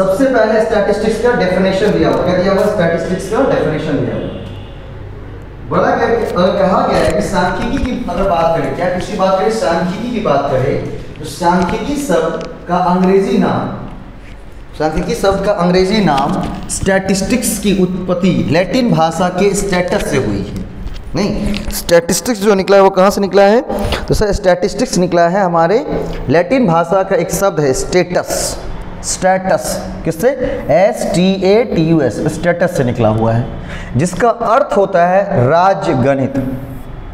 सबसे पहले स्टैटिस्टिक्स का डेफिनेशन दिया हुआ, क्या दिया हुआ? स्टैटिस्टिक्स का डेफिनेशन दिया हुआ। बड़ा कहा गया है कि सांख्यिकी की अगर बात करें, क्या किसी बात करें सांख्यिकी की बात करें तो सांख्यिकी शब्द का अंग्रेजी नाम, सांख्यिकी शब्द का अंग्रेजी नाम स्टैटिस्टिक्स की उत्पत्ति लैटिन भाषा के स्टैटस से हुई है। नहीं, स्टैटिस्टिक्स जो निकला है वो कहाँ से निकला है? तो सर स्टैटिस्टिक्स निकला है हमारे लैटिन भाषा का एक शब्द है स्टेटस। स्टेटस किससे? STATUS स्टेटस से निकला हुआ है, जिसका अर्थ होता है राजगणित।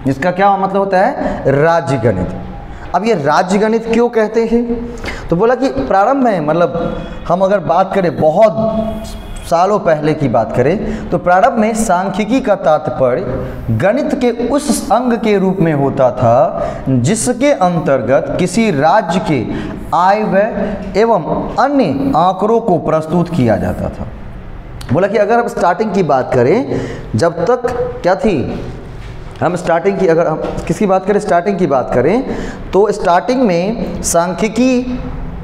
जिसका क्या मतलब होता है? राजगणित। अब ये राजगणित क्यों कहते हैं? तो बोला कि प्रारंभ में, मतलब हम अगर बात करें बहुत सालों पहले की बात करें तो प्रारंभ में सांख्यिकी का तात्पर्य गणित के उस अंग के रूप में होता था जिसके अंतर्गत किसी राज्य के आय व्यय एवं अन्य आंकड़ों को प्रस्तुत किया जाता था। बोला कि अगर हम स्टार्टिंग की बात करें, जब तक क्या थी, हम स्टार्टिंग की अगर हम किसकी बात करें, स्टार्टिंग की बात करें तो स्टार्टिंग में सांख्यिकी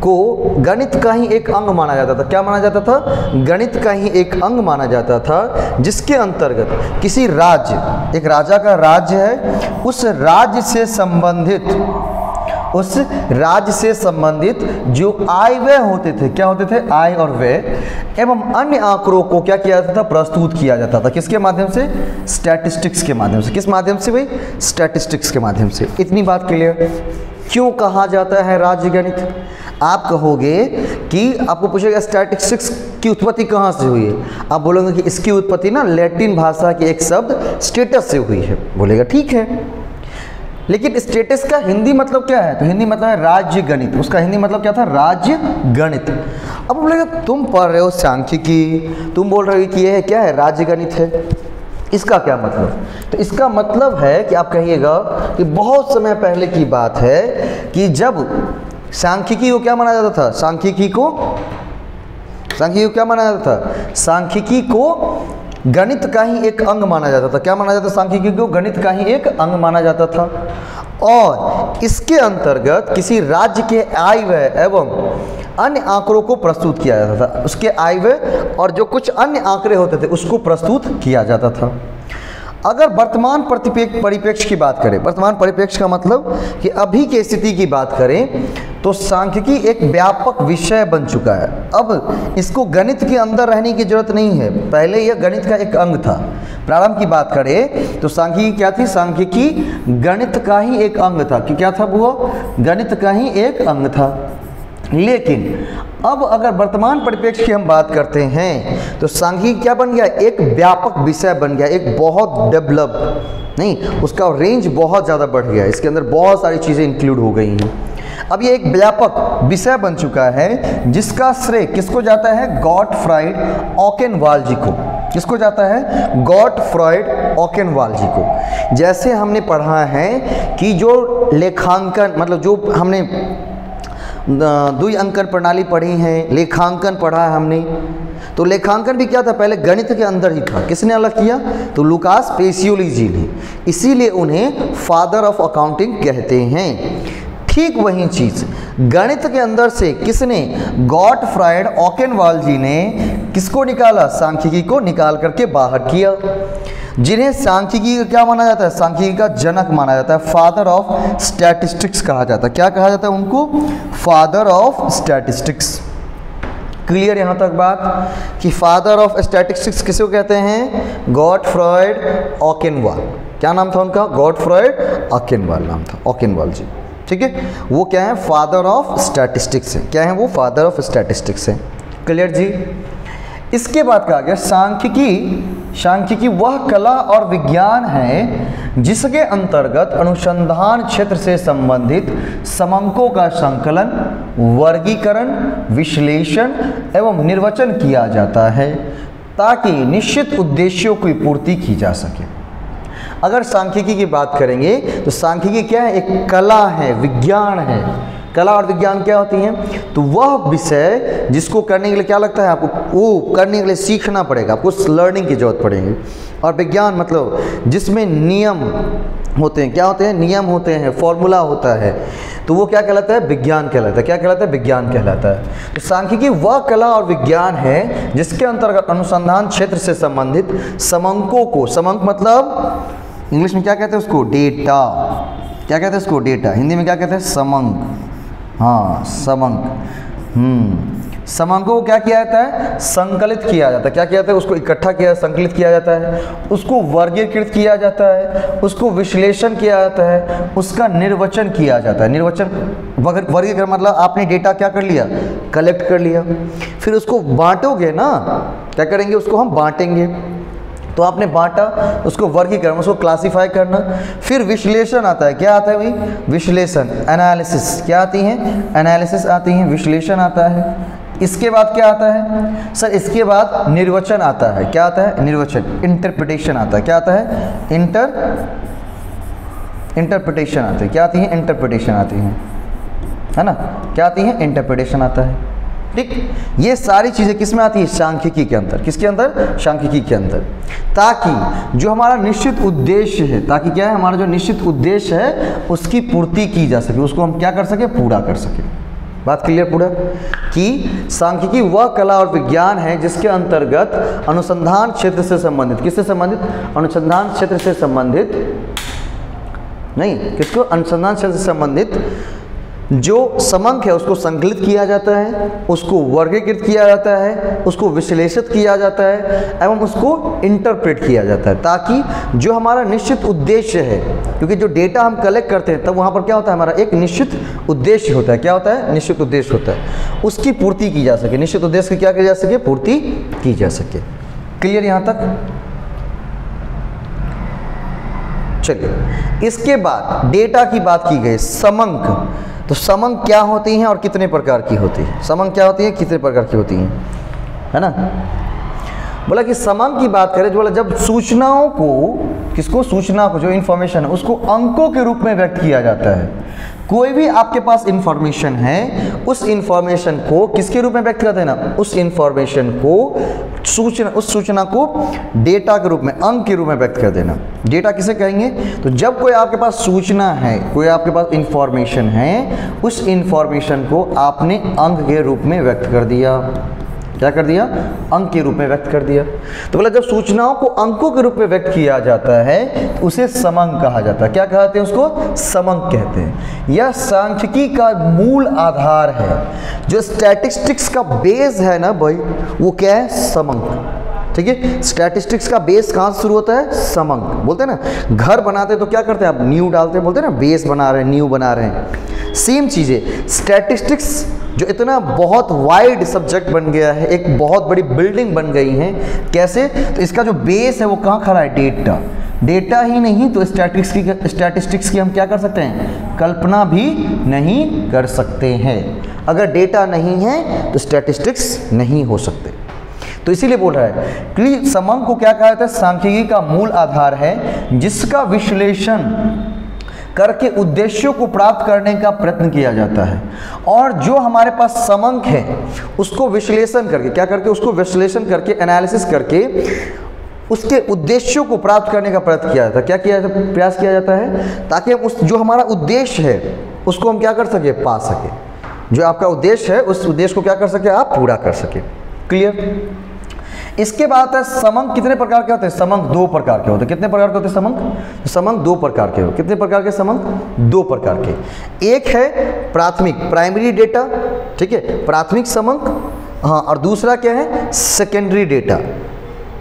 को गणित का ही एक अंग माना जाता था। क्या माना जाता था? गणित का ही एक अंग माना जाता था, जिसके अंतर्गत किसी राज्य, एक राजा का राज्य है, उस राज्य से संबंधित, उस राज्य से संबंधित जो आय व्यय होते थे, क्या होते थे? आय और व्यय एवं अन्य आंकड़ों को क्या किया जाता था? प्रस्तुत किया जाता था। किसके माध्यम से? स्टैटिस्टिक्स के माध्यम से। किस माध्यम से भाई? स्टैटिस्टिक्स के माध्यम से। इतनी बात क्लियर। क्यों कहा जाता है राजगणित? आप कहोगे कि आपको पूछेगा स्टैटिस्टिक्स की उत्पत्ति कहाँ से हुई है? आप बोलोगे कि इसकी उत्पत्ति ना लैटिन भाषा के एक शब्द स्टेटस से हुई है। बोलेगा ठीक है, लेकिन स्टेटस का हिंदी मतलब क्या है? तो हिंदी मतलब है राज्य गणित। उसका हिंदी मतलब क्या था? राज्य गणित। अब बोलेगा तुम पढ़ रहे हो सांख्यिकी, तुम बोल रहे हो कि यह क्या है? राज्य गणित है, इसका क्या मतलब? तो इसका मतलब है कि आप कहिएगा कि बहुत समय पहले की बात है कि जब सांख्यिकी को क्या माना जाता था? सांख्यिकी को क्या माना जाता था? सांख्यिकी को गणित का ही एक अंग माना जाता था। क्या माना जाता था? सांख्यिकी को गणित का ही एक अंग माना जाता था, और इसके अंतर्गत किसी राज्य के आय व्यय एवं अन्य आंकड़ों को प्रस्तुत किया जाता था। उसके आय व्यय और जो कुछ अन्य आंकड़े होते थे उसको प्रस्तुत किया जाता था। अगर वर्तमान परिप्रेक्ष्य की बात करें, वर्तमान परिप्रेक्ष्य का मतलब कि अभी की स्थिति की बात करें तो सांख्यिकी एक व्यापक विषय बन चुका है। अब इसको गणित के अंदर रहने की जरूरत नहीं है। पहले यह गणित का एक अंग था। प्रारंभ की बात करें तो सांख्यिकी क्या थी? सांख्यिकी गणित का ही एक अंग था। कि क्या था वो? गणित का ही एक अंग था। लेकिन अब अगर वर्तमान परिप्रेक्ष्य की हम बात करते हैं तो सांख्यिकी क्या बन गया? एक व्यापक विषय बन गया, एक बहुत डेवलप, नहीं, उसका रेंज बहुत ज़्यादा बढ़ गया, इसके अंदर बहुत सारी चीज़ें इंक्लूड हो गई हैं। अब ये एक व्यापक विषय बन चुका है जिसका श्रेय किसको जाता है? गॉटफ्राइड ऑकेनवाल जी को। किसको जाता है? गॉटफ्राइड ऑकेनवाल जी को। जैसे हमने पढ़ा है कि जो लेखांकन, मतलब जो हमने द्वि अंकन प्रणाली पढ़ी है, लेखांकन पढ़ा है हमने, तो लेखांकन भी क्या था? पहले गणित के अंदर ही था। किसने अलग किया? तो लुकास पेसियोली जी ने। इसीलिए उन्हें फादर ऑफ अकाउंटिंग कहते हैं। ठीक वही चीज़ गणित के अंदर से किसने? गॉटफ्राइड ऑकेनवाल जी ने किसको निकाला? सांख्यिकी को निकाल करके बाहर किया। जिन्हें सांख्यिकी का क्या माना जाता है? सांख्यिकी का जनक माना जाता है, फादर ऑफ स्टैटिस्टिक्स कहा जाता है। क्या कहा जाता है उनको? Father of statistics. क्लियर यहाँ तक बात कि फादर ऑफ स्टैटिस्टिक्स किसको कहते हैं? Gottfried Achenwall. क्या नाम था उनका? गॉटफ्राइड ऑकेनवाल नाम था, ऑकेनवाल जी। ठीक है, वो क्या है? फादर ऑफ स्टैटिस्टिक्स है। क्या है वो? फादर ऑफ स्टैटिस्टिक्स है। क्लियर जी। इसके बाद कहा गया सांख्यिकी, सांख्यिकी वह कला और विज्ञान है जिसके अंतर्गत अनुसंधान क्षेत्र से संबंधित समंकों का संकलन, वर्गीकरण, विश्लेषण एवं निर्वचन किया जाता है ताकि निश्चित उद्देश्यों की पूर्ति की जा सके। अगर सांख्यिकी की बात करेंगे तो सांख्यिकी क्या है? एक कला है, विज्ञान है, कला और विज्ञान क्या होती हैं? तो वह विषय जिसको करने के लिए क्या लगता है आपको, वो करने के लिए सीखना पड़ेगा, आपको लर्निंग की जरूरत पड़ेगी। और विज्ञान मतलब जिसमें नियम होते हैं, क्या होते हैं? नियम होते हैं, फॉर्मूला होता है, तो वो क्या कहलाता है? विज्ञान कहलाता है। क्या कहलाता है? विज्ञान कहलाता है। तो सांख्यिकी वह कला और विज्ञान है जिसके अंतर्गत अनुसंधान क्षेत्र से संबंधित समंकों को, समंक मतलब इंग्लिश में क्या कहते हैं उसको? डेटा। क्या कहते हैं उसको? डेटा। हिंदी में क्या कहते हैं? समंक। हाँ, समंक। समंकों को क्या किया जाता है? संकलित किया जाता है। क्या किया जाता है? उसको इकट्ठा किया, संकलित किया जाता है, उसको वर्गीकृत किया जाता है, उसको विश्लेषण किया जाता है, उसका निर्वचन किया जाता है। निर्वचन, वर्गीकरण मतलब आपने डेटा क्या कर लिया? कलेक्ट कर लिया, फिर उसको बांटोगे ना, क्या करेंगे? उसको हम बांटेंगे। तो आपने बांटा, उसको वर्गीकरण, उसको क्लासिफाई करना, फिर विश्लेषण आता है। क्या आता है भाई? विश्लेषण, एनालिसिस। क्या आती हैं? एनालिसिस आती हैं, विश्लेषण आता है। इसके बाद क्या आता है सर? इसके बाद निर्वचन आता है। क्या आता है? निर्वचन, इंटरप्रिटेशन आता है। क्या आता है? इंटरप्रिटेशन आता है। क्या आती है? इंटरप्रिटेशन आती है ना। क्या आती है? इंटरप्रिटेशन आता है। ठीक, ये सारी चीज़ें किस में आती है? सांख्यिकी के अंदर। किसके अंदर? सांख्यिकी के अंदर। ताकि जो हमारा निश्चित उद्देश्य है, ताकि क्या है, हमारा जो निश्चित उद्देश्य है उसकी पूर्ति की जा सके, उसको हम क्या कर सके? पूरा कर सके। बात क्लियर पूरा? कि सांख्यिकी वह कला और विज्ञान है जिसके अंतर्गत अनुसंधान क्षेत्र से संबंधित, किससे संबंधित? अनुसंधान क्षेत्र से संबंधित नहीं, किसको? अनुसंधान क्षेत्र से संबंधित जो समंक है उसको संकलित किया जाता है, उसको वर्गीकृत किया जाता है, उसको विश्लेषित किया जाता है एवं उसको इंटरप्रेट किया जाता है। ताकि जो हमारा निश्चित उद्देश्य है, क्योंकि जो डेटा हम कलेक्ट करते हैं तब वहाँ पर क्या होता है? हमारा एक निश्चित उद्देश्य होता है। क्या होता है? निश्चित उद्देश्य होता है, उसकी पूर्ति की जा सके। निश्चित उद्देश्य की क्या की जा सके? पूर्ति की जा सके। क्लियर यहाँ तक? चलिए, इसके बाद डेटा की बात की गई। समंक, तो समंक क्या होती हैं और कितने प्रकार की होती है? समंक क्या होती है? कितने प्रकार की होती हैं, है ना? बोला कि समंक की बात करें, बोला जब सूचनाओं को, किसको? सूचना को, जो इन्फॉर्मेशन है उसको अंकों के रूप में व्यक्त किया जाता है। कोई भी आपके पास इन्फॉर्मेशन है, उस इन्फॉर्मेशन को किसके रूप में व्यक्त करते हैं ना? उस इन्फॉर्मेशन को, सूचना, उस सूचना को डेटा के रूप में, अंक के रूप में व्यक्त कर देना। डेटा किसे कहेंगे? तो जब कोई आपके पास सूचना है, कोई आपके पास इंफॉर्मेशन है, उस इंफॉर्मेशन को आपने अंक के रूप में व्यक्त कर दिया। क्या कर दिया? अंक के रूप में व्यक्त कर दिया। तो बोला जब सूचनाओं को अंकों के रूप में व्यक्त किया जाता है तो उसे समंक कहा जाता है। क्या कहते हैं उसको? समंक कहते हैं। यह सांख्यिकी का मूल आधार है, जो स्टैटिस्टिक्स का बेस है ना भाई, वो क्या है? समंक। ठीक है, स्टैटिस्टिक्स का बेस कहाँ से शुरू होता है? समंक। बोलते हैं ना, घर बनाते तो क्या करते हैं आप? न्यू डालते हैं, बोलते हैं ना बेस बना रहे हैं, न्यू बना रहे हैं। सेम चीज़ें, स्टैटिस्टिक्स जो इतना बहुत वाइड सब्जेक्ट बन गया है, एक बहुत बड़ी बिल्डिंग बन गई है, कैसे? तो इसका जो बेस है वो कहाँ खड़ा है? डेटा। डेटा ही नहीं तो स्टैटिस्टिक्स की हम क्या कर सकते हैं? कल्पना भी नहीं कर सकते हैं। अगर डेटा नहीं है तो स्टैटिस्टिक्स नहीं हो सकते। तो इसीलिए बोल रहा है कि समंक को क्या कहा जाता है? सांख्यिकी का मूल आधार है, जिसका विश्लेषण करके उद्देश्यों को प्राप्त करने का प्रयत्न किया जाता है। और जो हमारे पास समंक है उसको विश्लेषण करके, क्या करके? उसको विश्लेषण करके, एनालिसिस करके उसके उद्देश्यों को प्राप्त करने का प्रयत्न किया जाता है। क्या किया जाता है? प्रयास किया जाता है, ताकि हम उस जो हमारा उद्देश्य है उसको हम क्या कर सके? पा सके। जो आपका उद्देश्य है उस उद्देश्य को क्या कर सके? आप पूरा कर सके। क्लियर? इसके बाद है समंक। कितने प्रकार के होते हैं? समंक दो प्रकार के होते हैं। कितने प्रकार के होते हैं समंक? समंक दो प्रकार के होते हैं। कितने प्रकार के समंक? दो प्रकार के। एक है प्राथमिक, प्राइमरी डेटा, ठीक है, प्राथमिक समंक। हाँ, और दूसरा क्या है? Secondary data.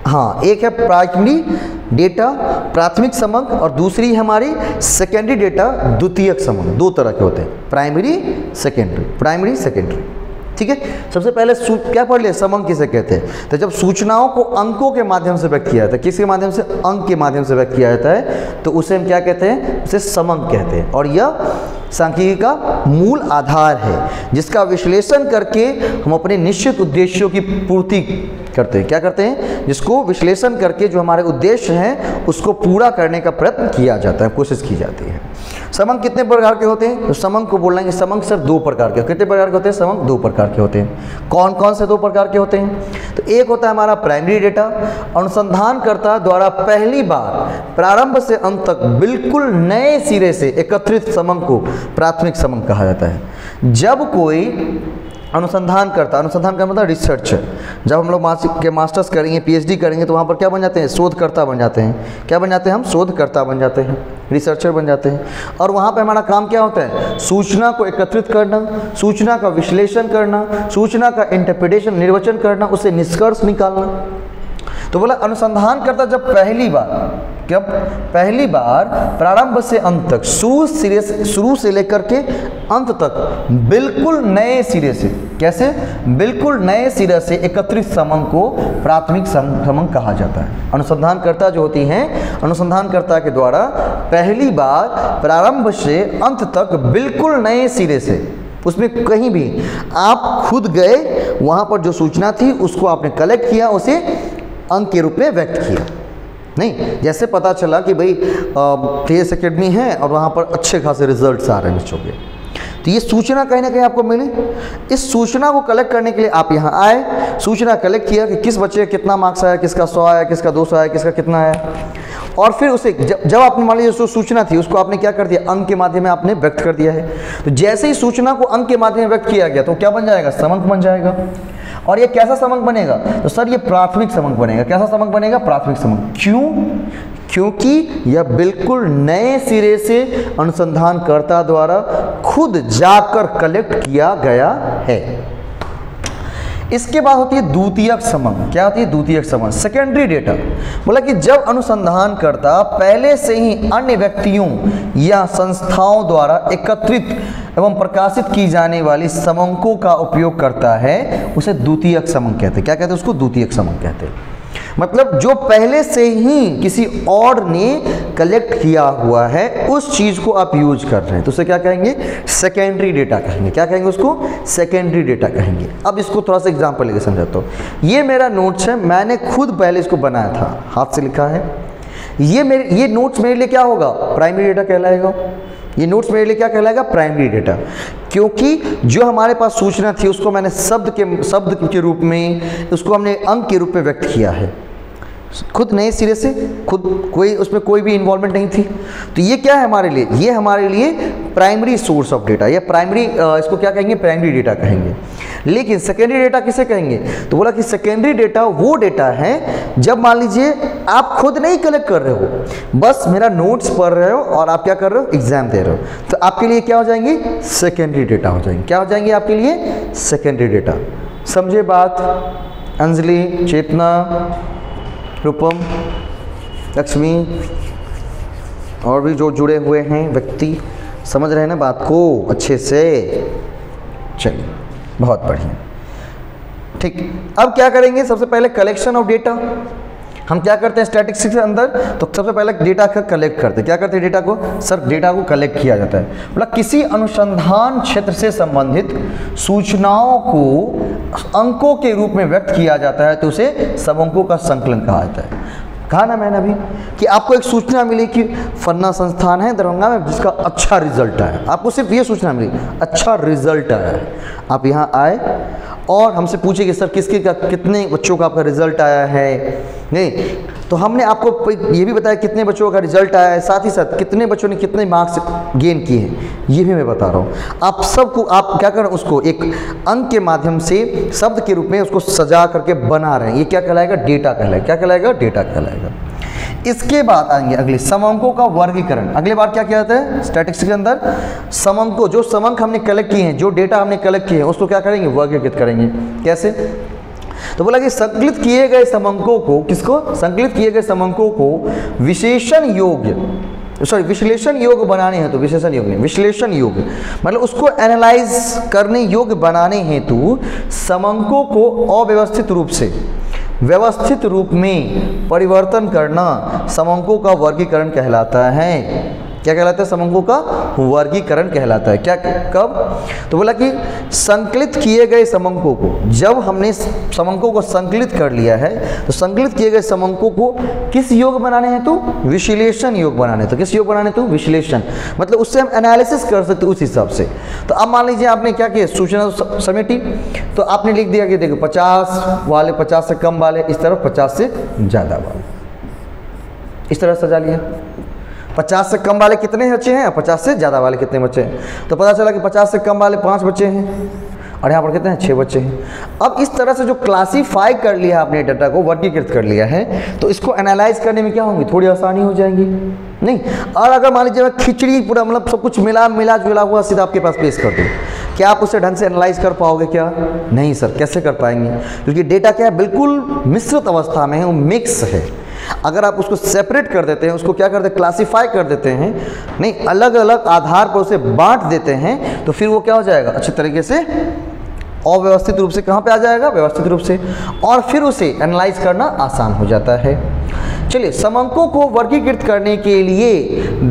हाँ, एक है प्राइमरी डेटा, प्राथमिक समंक, और दूसरी है हमारी सेकेंडरी डेटा, द्वितीयक समंक। दो तरह के होते हैं, प्राइमरी सेकेंडरी, प्राइमरी सेकेंडरी। ठीक है, सबसे पहले क्या पढ़ लिया? समंक किसे कहते हैं? तो जब सूचनाओं को अंकों के माध्यम से व्यक्त किया जाता है, किसके माध्यम से? अंक के माध्यम से व्यक्त किया जाता है, तो उसे हम क्या कहते हैं? उसे समंक कहते हैं। और यह सांख्यिकी का मूल आधार है, जिसका विश्लेषण करके हम अपने निश्चित उद्देश्यों की पूर्ति करते हैं। क्या करते हैं? जिसको विश्लेषण करके जो हमारे उद्देश्य हैं उसको पूरा करने का प्रयत्न किया जाता है, कोशिश की जाती है। समंग कितने प्रकार के होते हैं? तो समंग को बोलना है समंग सिर्फ दो प्रकार के। कितने प्रकार के होते हैं? समंग दो प्रकार के होते हैं। कौन कौन से दो प्रकार के होते हैं? तो एक होता है हमारा प्राइमरी डेटा, अनुसंधानकर्ता द्वारा पहली बार प्रारंभ से अंत तक बिल्कुल नए सिरे से एकत्रित समंग को प्राथमिक समंग कहा जाता है। जब कोई अनुसंधान का मतलब रिसर्च, जब हम लोग के मास्टर्स करेंगे, पीएचडी करेंगे, तो वहाँ पर क्या बन जाते हैं? शोधकर्ता बन जाते हैं। क्या बन जाते हैं? हम शोधकर्ता बन जाते हैं, रिसर्चर बन जाते हैं। और वहाँ पे हमारा काम क्या होता है? सूचना को एकत्रित करना, सूचना का विश्लेषण करना, सूचना का इंटरप्रिटेशन, निर्वचन करना, उससे निष्कर्ष निकालना। तो बोला अनुसंधानकर्ता जब पहली बार प्रारंभ से अंत तक, शुरू से लेकर के अंत तक बिल्कुल नए सिरे से, कैसे? बिल्कुल नए सिरे से एकत्रित समंग को प्राथमिक समंग कहा जाता है। अनुसंधानकर्ता जो होती हैं, अनुसंधानकर्ता के द्वारा पहली बार प्रारंभ से अंत तक बिल्कुल नए सिरे से, उसमें कहीं भी आप खुद गए, वहाँ पर जो सूचना थी उसको आपने कलेक्ट किया, उसे अंक के रूप में व्यक्त किया। नहीं, जैसे पता चला कि भाई टेज एकेडमी है और वहाँ पर अच्छे खासे रिजल्ट्स आ रहे हैं बच्चों के, तो ये सूचना कहीं ना कहीं आपको मिली। इस सूचना को कलेक्ट करने के लिए आप यहाँ आए, सूचना कलेक्ट किया कि किस बच्चे का कितना मार्क्स आया, किसका 100 आया, किसका 200 आया, किसका कितना आया, और फिर उसे जब आपने मान लिया जो सूचना थी उसको आपने क्या कर दिया? अंक के माध्यम में आपने व्यक्त कर दिया है। तो जैसे ही सूचना को अंक के माध्यम में व्यक्त किया गया तो क्या बन जाएगा? समंक बन जाएगा। और ये कैसा समंक बनेगा? तो सर ये प्राथमिक समंक बनेगा। कैसा समंक बनेगा? प्राथमिक समंक। क्यों? क्योंकि यह बिल्कुल नए सिरे से अनुसंधानकर्ता द्वारा खुद जाकर कलेक्ट किया गया है। इसके बाद होती है द्वितीयक समंग। क्या होती है? द्वितीयक समंग, सेकेंडरी डेटा। बोला कि जब अनुसंधानकर्ता पहले से ही अन्य व्यक्तियों या संस्थाओं द्वारा एकत्रित एवं प्रकाशित की जाने वाली समंगों का उपयोग करता है उसे द्वितीयक समंग कहते हैं। क्या कहते हैं उसको? द्वितीयक समंग कहते हैं। मतलब जो पहले से ही किसी और ने कलेक्ट किया हुआ है उस चीज़ को आप यूज कर रहे हैं तो उसे क्या कहेंगे? सेकेंडरी डेटा कहेंगे। क्या कहेंगे उसको? सेकेंडरी डेटा कहेंगे। अब इसको थोड़ा सा एग्जांपल लेके समझाता हूँ। ये मेरा नोट्स है, मैंने खुद पहले इसको बनाया था, हाथ से लिखा है। ये नोट्स मेरे लिए क्या होगा? प्राइमरी डेटा कहलाएगा। ये नोट्स मेरे लिए क्या कहलाएगा? Primary data. क्योंकि जो हमारे पास सूचना थी उसको मैंने शब्द के रूप में, उसको हमने अंक के रूप में व्यक्त किया है, खुद नए सिरे से, खुद कोई उसमें कोई भी इन्वॉल्वमेंट नहीं थी। तो ये क्या है हमारे लिए? ये हमारे लिए प्राइमरी सोर्स ऑफ डेटा या प्राइमरी, इसको क्या कहेंगे? प्राइमरी डेटा कहेंगे। लेकिन सेकेंडरी डेटा किसे कहेंगे? तो बोला कि सेकेंडरी डेटा वो डेटा है जब मान लीजिए आप खुद नहीं कलेक्ट कर रहे हो, बस मेरा नोट्स पढ़ रहे हो और आप क्या कर रहे हो? एग्जाम दे रहे हो, तो आपके लिए क्या हो जाएंगे? सेकेंडरी डेटा हो जाएंगे। क्या हो जाएंगे आपके लिए? Secondary data. समझे बात? अंजलि, चेतना, रूपम, लक्ष्मी और भी जो जुड़े हुए हैं व्यक्ति, समझ रहे हैं ना बात को अच्छे से? चलिए, बहुत बढ़िया, ठीक। अब क्या करेंगे? सबसे पहले कलेक्शन ऑफ डेटा। हम क्या करते हैं स्टैटिस्टिक्स के अंदर? तो सबसे पहले डेटा का कलेक्ट करते हैं। क्या करते हैं? डेटा को, सर डेटा को कलेक्ट किया जाता है। मतलब किसी अनुसंधान क्षेत्र से संबंधित सूचनाओं को अंकों के रूप में व्यक्त किया जाता है तो उसे समंकों का संकलन कहा जाता है। कहा ना मैंने अभी कि आपको एक सूचना मिली कि फन्ना संस्थान है दरभंगा में जिसका अच्छा रिजल्ट आया, आपको सिर्फ ये सूचना मिली, अच्छा रिजल्ट आया है। आप यहाँ आए और हमसे पूछे कि सर कितने बच्चों का आपका रिजल्ट आया है, नहीं तो हमने आपको ये भी बताया कितने बच्चों का रिजल्ट आया है, साथ ही साथ कितने बच्चों ने कितने मार्क्स गेन किए हैं, ये भी मैं बता रहा हूँ। आप सबको आप क्या करें? उसको एक अंक के माध्यम से, शब्द के रूप में उसको सजा करके बना रहे हैं। ये क्या कहलाएगा? डेटा कहलाएगा। क्या कहलाएगा? डेटा कहलाएगा। इसके बाद आएंगे अगले समंकों का वर्गीकरण। अगले बार क्या किया जाता है स्टैटिस्टिक्स के अंदर? समंकों, जो समंक हमने कलेक्ट किए हैं, जो डेटा हमने कलेक्ट किए हैं उसको क्या करेंगे? वर्गीकृत करेंगे। कैसे? तो बोला कि संकलित किए गए समंकों को, किसको? संकलित किए गए समंकों को विश्लेषण योग्य बनाने हेतु, विश्लेषण योग्य मतलब उसको एनालाइज करने योग्य बनाने हेतु समंकों को अव्यवस्थित रूप से व्यवस्थित रूप में परिवर्तन करना समंकों का वर्गीकरण कहलाता है। क्या कहलाता है? समंगों का वर्गीकरण कहलाता है। क्या, कब? तो बोला कि संकलित किए गए समंकों को, जब हमने समंकों को संकलित कर लिया है तो संकलित किए गए समंकों को किस योग बनाने हैं? तो विश्लेषण योग बनाने। तो किस योग बनाने? तो विश्लेषण, मतलब उससे हम एनालिसिस कर सकते उस हिसाब से। तो अब मान लीजिए आपने क्या किया, सूचना समेटी, तो आपने लिख दिया कि देखो 50 वाले, 50 से कम वाले इस तरफ, 50 से ज़्यादा वाले इस तरह सजा लिया। 50 से कम वाले कितने बच्चे हैं, 50 से ज़्यादा वाले कितने बच्चे हैं, तो पता चला कि 50 से कम वाले 5 बच्चे हैं और यहाँ पर कितने हैं, 6 बच्चे हैं। अब इस तरह से जो क्लासीफाई कर लिया है आपने, डाटा को वर्गीकृत कर लिया है, तो इसको एनालाइज करने में क्या होगी, थोड़ी आसानी हो जाएगी नहीं। और अगर मान लीजिए मैं खिचड़ी पूरा, मतलब सब कुछ मिला जुला हुआ सीधा आपके पास पेश कर दूँ, क्या आप उसे ढंग से एनालाइज कर पाओगे? क्या नहीं सर, कैसे कर पाएंगे, क्योंकि डेटा क्या है, बिल्कुल मिश्रित अवस्था में है, वो मिक्स है। अगर आप उसको सेपरेट कर देते हैं, उसको क्या करते हैं, क्लासिफाई कर देते हैं, नहीं अलग अलग आधार पर उसे बांट देते हैं, तो फिर वो क्या हो जाएगा, अच्छे तरीके से अव्यवस्थित रूप से कहाँ पे आ जाएगा, व्यवस्थित रूप से, और फिर उसे एनालाइज करना आसान हो जाता है। चलिए, समंकों को वर्गीकृत करने के लिए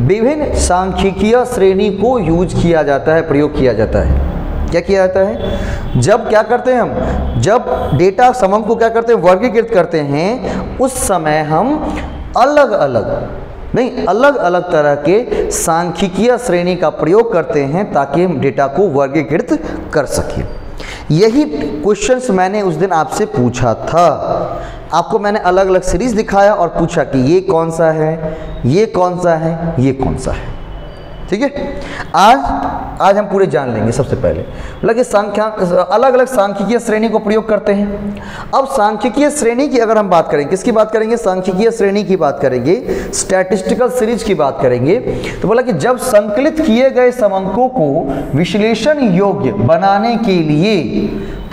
विभिन्न सांख्यिकीय श्रेणी को यूज किया जाता है, प्रयोग किया जाता है। क्या किया जाता है, जब क्या करते हैं हम, जब डेटा समंक को क्या करते हैं, वर्गीकृत करते हैं, उस समय हम अलग अलग नहीं, अलग अलग तरह के सांख्यिकीय श्रेणी का प्रयोग करते हैं ताकि हम डेटा को वर्गीकृत कर सकें। यही क्वेश्चंस मैंने उस दिन आपसे पूछा था, आपको मैंने अलग अलग सीरीज दिखाया और पूछा कि ये कौन सा है, ये कौन सा है, ये कौन सा है, ठीक है। आज हम पूरे जान लेंगे। सबसे पहले लगे संख्या, अलग अलग सांख्यिकीय श्रेणी को प्रयोग करते हैं। अब सांख्यिकीय श्रेणी की अगर हम बात करेंगे, किसकी बात करेंगे, सांख्यिकीय श्रेणी की बात करेंगे, स्टैटिस्टिकल सीरीज की बात करेंगे। तो बोला कि जब संकलित किए गए समंकों को विश्लेषण योग्य बनाने के लिए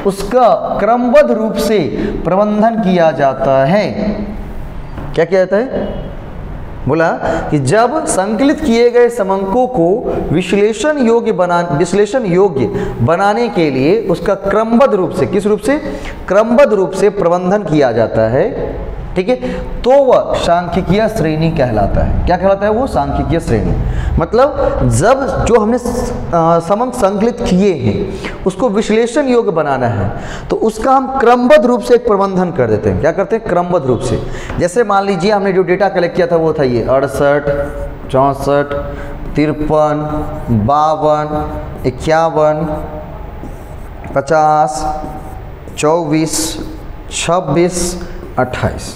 उसका क्रमबद्ध रूप से प्रबंधन किया जाता है। क्या किया जाता है, बोला कि जब संकलित किए गए समंकों को विश्लेषण योग्य बनाने के लिए उसका क्रमबद्ध रूप से, किस रूप से, क्रमबद्ध रूप से प्रबंधन किया जाता है, ठीक है, तो वह सांख्यिकीय श्रेणी कहलाता है। क्या कहलाता है वो, सांख्यिकीय श्रेणी। मतलब जब जो हमने समंक संकलित किए हैं उसको विश्लेषण योग्य बनाना है तो उसका हम क्रमबद्ध रूप से एक प्रबंधन कर देते हैं। क्या करते हैं, क्रमबद्ध रूप से। जैसे मान लीजिए हमने जो डेटा कलेक्ट किया था वो था ये 68, 53, 52, 51, 50, 24, 26, 28।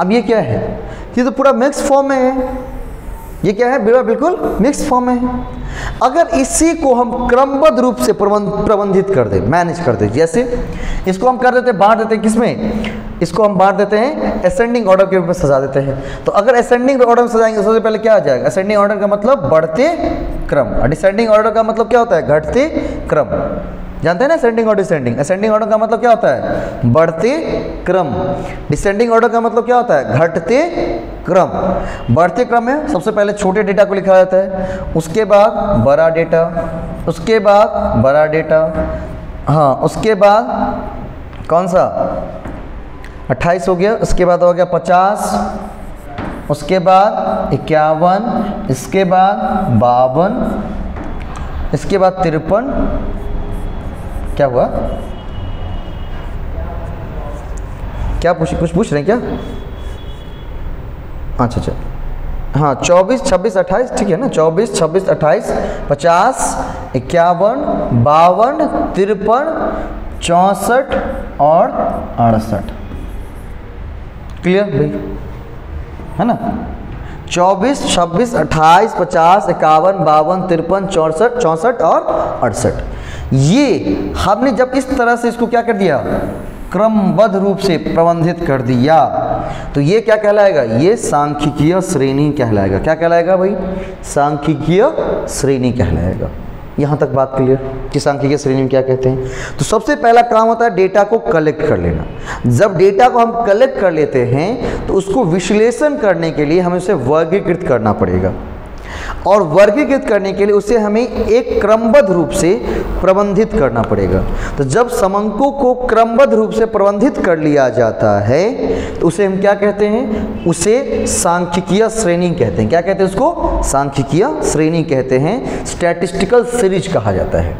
अब ये क्या है, ये तो पूरा मिक्स फॉर्म में है, ये क्या है, बिल्कुल मिक्स फॉर्म में है। अगर इसी को हम क्रमबद्ध रूप से प्रबंधित कर दें, मैनेज कर दें, जैसे इसको हम कर देते हैं, बांट देते हैं, किसमें, इसको हम बांट देते हैं असेंडिंग ऑर्डर के रूप में सजा देते हैं। तो अगर असेंडिंग ऑर्डर में सजाएंगे सबसे पहले क्या आ जाएगा, असेंडिंग ऑर्डर का मतलब बढ़ते क्रम और डिसेंडिंग ऑर्डर का मतलब क्या होता है, घटते क्रम, जानते हैं ना, असेंडिंग और डिसेंडिंग। असेंडिंग ऑर्डर का मतलब क्या होता है, बढ़ते क्रम, डिसेंडिंग ऑर्डर का मतलब क्या होता है, घटते क्रम। बढ़ते क्रम में सबसे पहले छोटे डेटा को लिखा जाता है, उसके बाद बड़ा डेटा, उसके बाद बड़ा डेटा, हाँ, उसके बाद कौन सा 28 हो गया, उसके बाद हो गया 50, उसके बाद 51, इसके बाद 52, इसके बाद 53, क्या हुआ, क्या कुछ पूछ रहे हैं क्या, अच्छा, हाँ 24, 26, 28, ठीक है ना, 24, 26, 28, 50, 51, 52, 53, 64 और 68। क्लियर भाई, है ना, 24, 26, 28, 50, 51, 52, 53, 64 और 68। ये हमने जब इस तरह से इसको क्या कर दिया, क्रमबद्ध रूप से प्रबंधित कर दिया, तो ये क्या कहलाएगा, ये सांख्यिकीय श्रेणी कहलाएगा। क्या कहलाएगा भाई, सांख्यिकीय श्रेणी कहलाएगा। यहाँ तक बात क्लियर कि सांख्यिकीय श्रेणी में क्या कहते हैं। तो सबसे पहला काम होता है डेटा को कलेक्ट कर लेना। जब डेटा को हम कलेक्ट कर लेते हैं तो उसको विश्लेषण करने के लिए हमें उसे वर्गीकृत करना पड़ेगा। और वर्गीकृत करने के लिए उसे हमें एक क्रमबद्ध रूप से प्रबंधित करना पड़ेगा। तो जब समंकों को क्रमबद्ध रूप से प्रबंधित कर लिया जाता है तो उसे हम क्या कहते हैं, उसे सांख्यिकीय श्रेणी कहते हैं। क्या कहते हैं उसको? सांख्यिकीय श्रेणी कहते हैं, स्टैटिस्टिकल सीरीज कहा जाता है।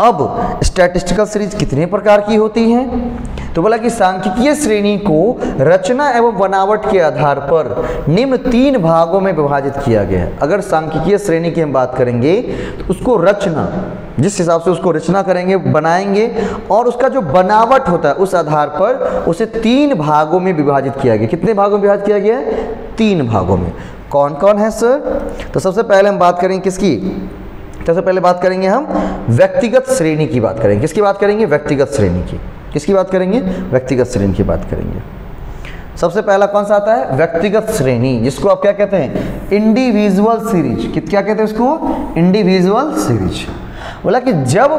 अब स्टैटिस्टिकल सीरीज कितने प्रकार की होती हैं? तो बोला कि सांख्यिकीय श्रेणी को रचना एवं बनावट के आधार पर निम्न तीन भागों में विभाजित किया गया है। अगर सांख्यिकीय श्रेणी की हम बात करेंगे तो उसको रचना, जिस हिसाब से उसको रचना करेंगे, बनाएंगे, और उसका जो बनावट होता है उस आधार पर उसे तीन भागों में विभाजित किया गया। कितने भागों में विभाजित किया गया है? तीन भागों में। कौन कौन है सर? तो सबसे पहले हम बात करेंगे किसकी? सबसे पहले बात करेंगे हम व्यक्तिगत श्रेणी की बात करेंगे। किसकी बात करेंगे? व्यक्तिगत श्रेणी की। किसकी बात करेंगे? व्यक्तिगत श्रेणी की बात करेंगे। सबसे पहला कौन सा आता है? व्यक्तिगत श्रेणी, जिसको आप क्या कहते हैं? Individual series. क्या कहते हैं इसको? Individual series. बोला कि जब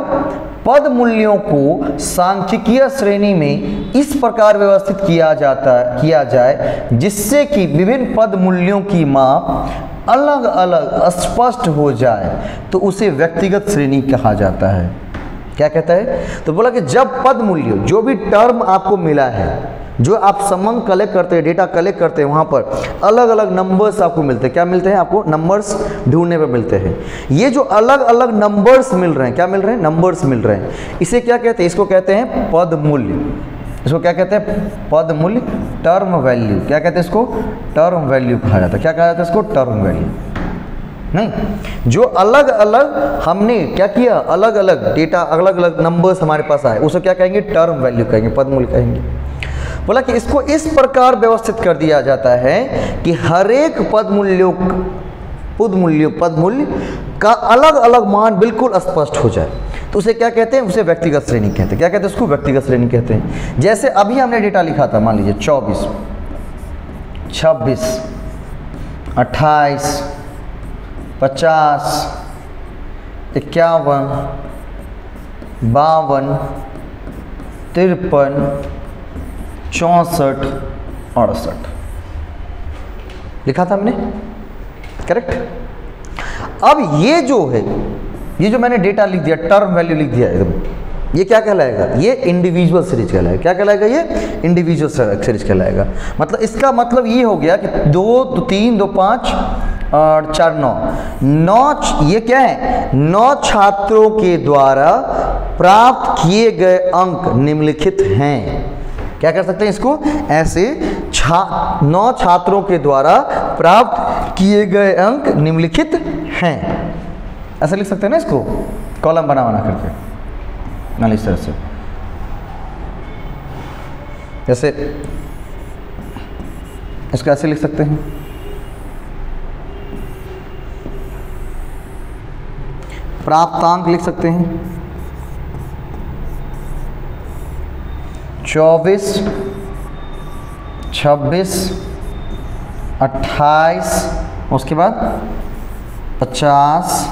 पद मूल्यों को सांख्यिकीय श्रेणी में इस प्रकार व्यवस्थित किया जाए जिससे कि विभिन्न पद मूल्यों की माप अलग अलग स्पष्ट हो जाए तो उसे व्यक्तिगत श्रेणी कहा जाता है। क्या कहता है? तो बोला कि जब पद मूल्य, जो भी टर्म आपको मिला है, जो आप समंक कलेक्ट करते हैं, डेटा कलेक्ट करते हैं, वहाँ पर अलग अलग नंबर्स आपको मिलते हैं। क्या मिलते हैं आपको? नंबर्स ढूंढने पर मिलते हैं। ये जो अलग अलग नंबर्स मिल रहे हैं, क्या मिल रहे हैं? नंबर्स मिल रहे हैं। इसे क्या कहते हैं? इसको कहते हैं पद मूल्य। इसको क्या कहते हैं? पद मूल्य, टर्म वैल्यू। क्या कहते हैं इसको? टर्म वैल्यू कहा जाता है। क्या कहा जाता है इसको? Term value. नहीं, जो अलग अलग हमने क्या किया, अलग अलग डेटा, अलग अलग नंबर्स हमारे पास आए, उसको क्या कहेंगे? टर्म वैल्यू कहेंगे, पद मूल्य कहेंगे। बोला कि इसको इस प्रकार व्यवस्थित कर दिया जाता है कि हरेक पद मूल्य का अलग अलग मान बिल्कुल स्पष्ट हो जाए तो उसे क्या कहते हैं? उसे व्यक्तिगत श्रेणी कहते हैं। क्या कहते हैं उसको? व्यक्तिगत श्रेणी कहते हैं। जैसे अभी हमने डेटा लिखा था, मान लीजिए 24, 26, 28, 50, 51, 52, 53, 64, 68 लिखा था हमने, करेक्ट। अब ये जो मैंने डेटा लिख दिया, टर्म वैल्यू लिख दिया एकदम, ये क्या कहलाएगा? ये इंडिविजुअल सीरीज कहलाएगा। क्या कहलाएगा? ये इंडिविजुअल सीरीज कहलाएगा। मतलब इसका मतलब ये हो गया कि 2, 3, 2, 5 और 4, 9 ये क्या है? 9 छात्रों के द्वारा प्राप्त किए गए अंक निम्नलिखित हैं। क्या कर सकते हैं इसको? ऐसे 9 छात्रों के द्वारा प्राप्त किए गए अंक निम्नलिखित हैं, ऐसा लिख सकते हैं ना इसको, कॉलम बना करके ना, इस तरह से। जैसे इसको ऐसे लिख सकते हैं, प्राप्तांक लिख सकते हैं 24, 26, 28, उसके बाद 50,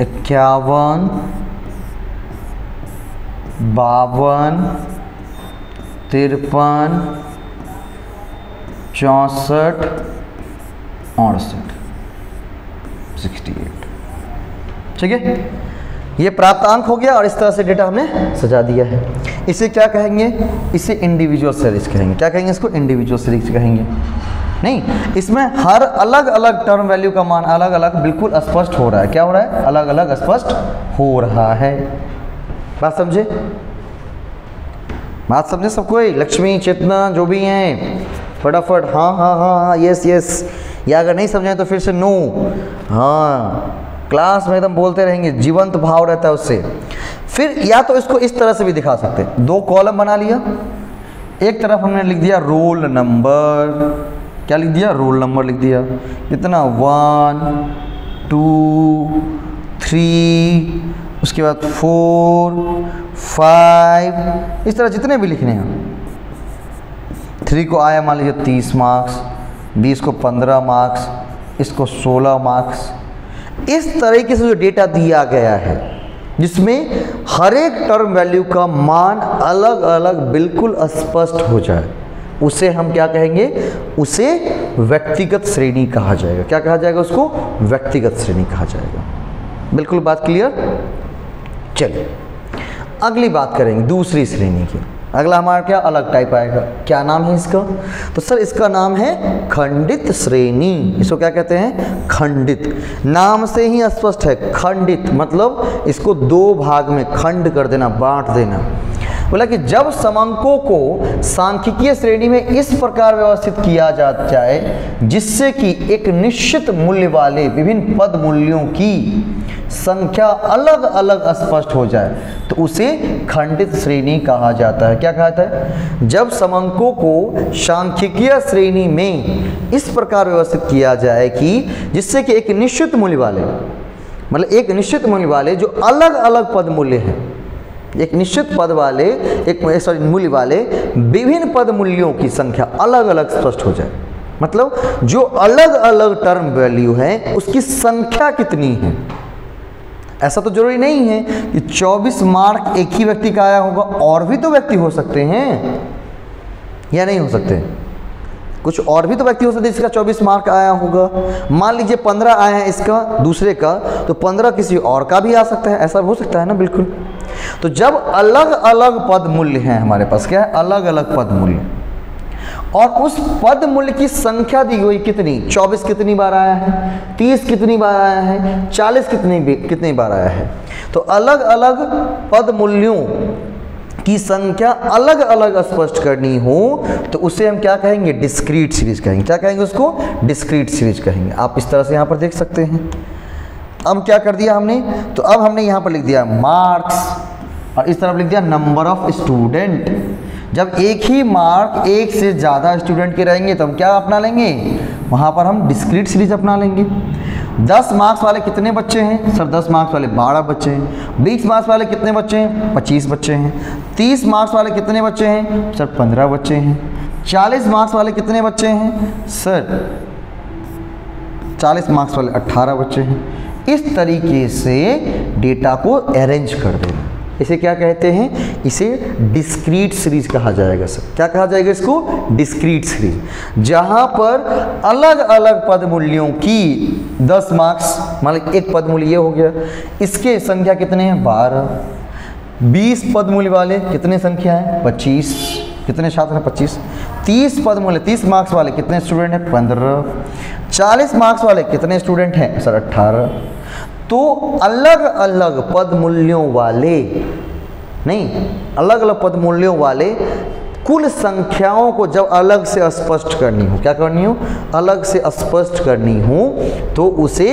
51, 52, 53, 64, 68, ठीक है। ये प्राप्तांक हो गया और इस तरह से डेटा हमने सजा दिया है। इसे क्या कहेंगे? इसे इंडिविजुअल सीरीज कहेंगे। क्या कहेंगे इसको? इंडिविजुअल सीरीज कहेंगे। नहीं, इसमें हर अलग अलग टर्म वैल्यू का मान अलग अलग बिल्कुल स्पष्ट हो रहा है। क्या हो रहा है? अलग अलग स्पष्ट हो रहा है। बात समझे? बात समझे सब कोई? लक्ष्मी, चेतना, जो भी हैं, फटाफट हाँ हाँ हाँ यस यस, या अगर नहीं समझे तो फिर से नो। हाँ, क्लास में एकदम बोलते रहेंगे, जीवंत भाव रहता है उससे। फिर या तो इसको इस तरह से भी दिखा सकते हैं, 2 कॉलम बना लिया, एक तरफ हमने लिख दिया रोल नंबर। क्या लिख दिया? रोल नंबर लिख दिया। कितना? 1, 2, 3, उसके बाद 4, 5, इस तरह जितने भी लिखने हैं। 3 को आया मान लीजिए 30 मार्क्स, 20 को 15 मार्क्स, इसको 16 मार्क्स। इस तरीके से जो डेटा दिया गया है जिसमें हर एक टर्म वैल्यू का मान अलग अलग बिल्कुल स्पष्ट हो जाए उसे हम क्या कहेंगे, उसे व्यक्तिगत श्रेणी कहा जाएगा। क्या कहा जाएगा उसको? व्यक्तिगत श्रेणी कहा जाएगा। बिल्कुल बात क्लियर। चलिए अगली बात करेंगे दूसरी श्रेणी की। अगला हमारा क्या अलग टाइप आएगा, क्या नाम है इसका? तो सर इसका नाम है खंडित श्रेणी। इसको क्या कहते हैं? खंडित। नाम से ही स्पष्ट है खंडित मतलब इसको दो भाग में खंड कर देना, बांट देना। बोला कि जब समांकों को सांख्यिकीय श्रेणी में इस प्रकार व्यवस्थित किया जाता है जिससे कि एक निश्चित मूल्य वाले विभिन्न पद मूल्यों की संख्या अलग अलग स्पष्ट हो जाए तो उसे खंडित श्रेणी कहा जाता है। क्या कहा जाता है? जब समांकों को सांख्यिकीय श्रेणी में इस प्रकार व्यवस्थित किया जाए कि जिससे कि एक निश्चित मूल्य वाले मतलब एक निश्चित मूल्य वाले जो अलग अलग पद मूल्य हैं, एक निश्चित पद वाले मूल्य वाले विभिन्न पद मूल्यों की संख्या अलग अलग स्पष्ट हो जाए। मतलब जो अलग अलग टर्म वैल्यू है उसकी संख्या कितनी है। ऐसा तो जरूरी नहीं है कि 24 मार्क एक ही व्यक्ति का आया होगा, और भी तो व्यक्ति हो सकते हैं या नहीं हो सकते, कुछ और भी तो व्यक्ति हो सकते हैं जिसका 24 मार्क आया होगा। मान लीजिए 15 आया है इसका दूसरे का, तो 15 किसी और का भी आ सकता है, ऐसा हो सकता है ना। बिल्कुल। तो जब अलग अलग पद मूल्य हैं हमारे पास, क्या है? अलग अलग पद मूल्य, और उस पद मूल्य की संख्या दी हुई कितनी, 24 कितनी बार आया है, 30 कितनी बार आया है, 40 कितनी बार आया है, तो अलग अलग पद मूल्यों की संख्या अलग अलग स्पष्ट करनी हो तो उसे हम क्या कहेंगे? डिस्क्रीट सीरीज कहेंगे। क्या कहेंगे उसको? डिस्क्रीट सीरीज कहेंगे। आप इस तरह से यहाँ पर देख सकते हैं। अब क्या कर दिया हमने, तो अब हमने यहाँ पर लिख दिया मार्क्स और इस तरफ लिख दिया नंबर ऑफ स्टूडेंट। जब एक ही मार्क एक से ज़्यादा स्टूडेंट के रहेंगे तो हम क्या अपना लेंगे, वहाँ पर हम डिस्क्रीट सीरीज अपना लेंगे। 10 मार्क्स वाले कितने बच्चे हैं सर? 10 मार्क्स वाले 12 बच्चे हैं। 20 मार्क्स वाले कितने बच्चे हैं? 25 बच्चे हैं। 30 मार्क्स वाले कितने बच्चे हैं सर? 15 बच्चे हैं। 40 मार्क्स वाले कितने बच्चे हैं सर? 40 मार्क्स वाले 18 बच्चे हैं। इस तरीके से डेटा को अरेंज कर देना, इसे क्या कहते हैं? इसे डिस्क्रीट सीरीज कहा जाएगा सर। क्या कहा जाएगा इसको? Discrete series. जहाँ पर अलग अलग पद मूल्यों की 10 मार्क्स मतलब एक पद मूल्य हो गया, इसके संख्या कितने हैं? 12। 20 पद मूल्य वाले कितने संख्या हैं? 25। कितने छात्र हैं? 25। 30 पद मूल्य 30 मार्क्स वाले कितने स्टूडेंट हैं? 15। 40 मार्क्स वाले कितने स्टूडेंट हैं सर? 18। तो अलग अलग पद मूल्यों वाले नहीं, अलग अलग पद मूल्यों वाले कुल संख्याओं को जब अलग से स्पष्ट करनी हो, क्या करनी हो? अलग से स्पष्ट करनी हो तो उसे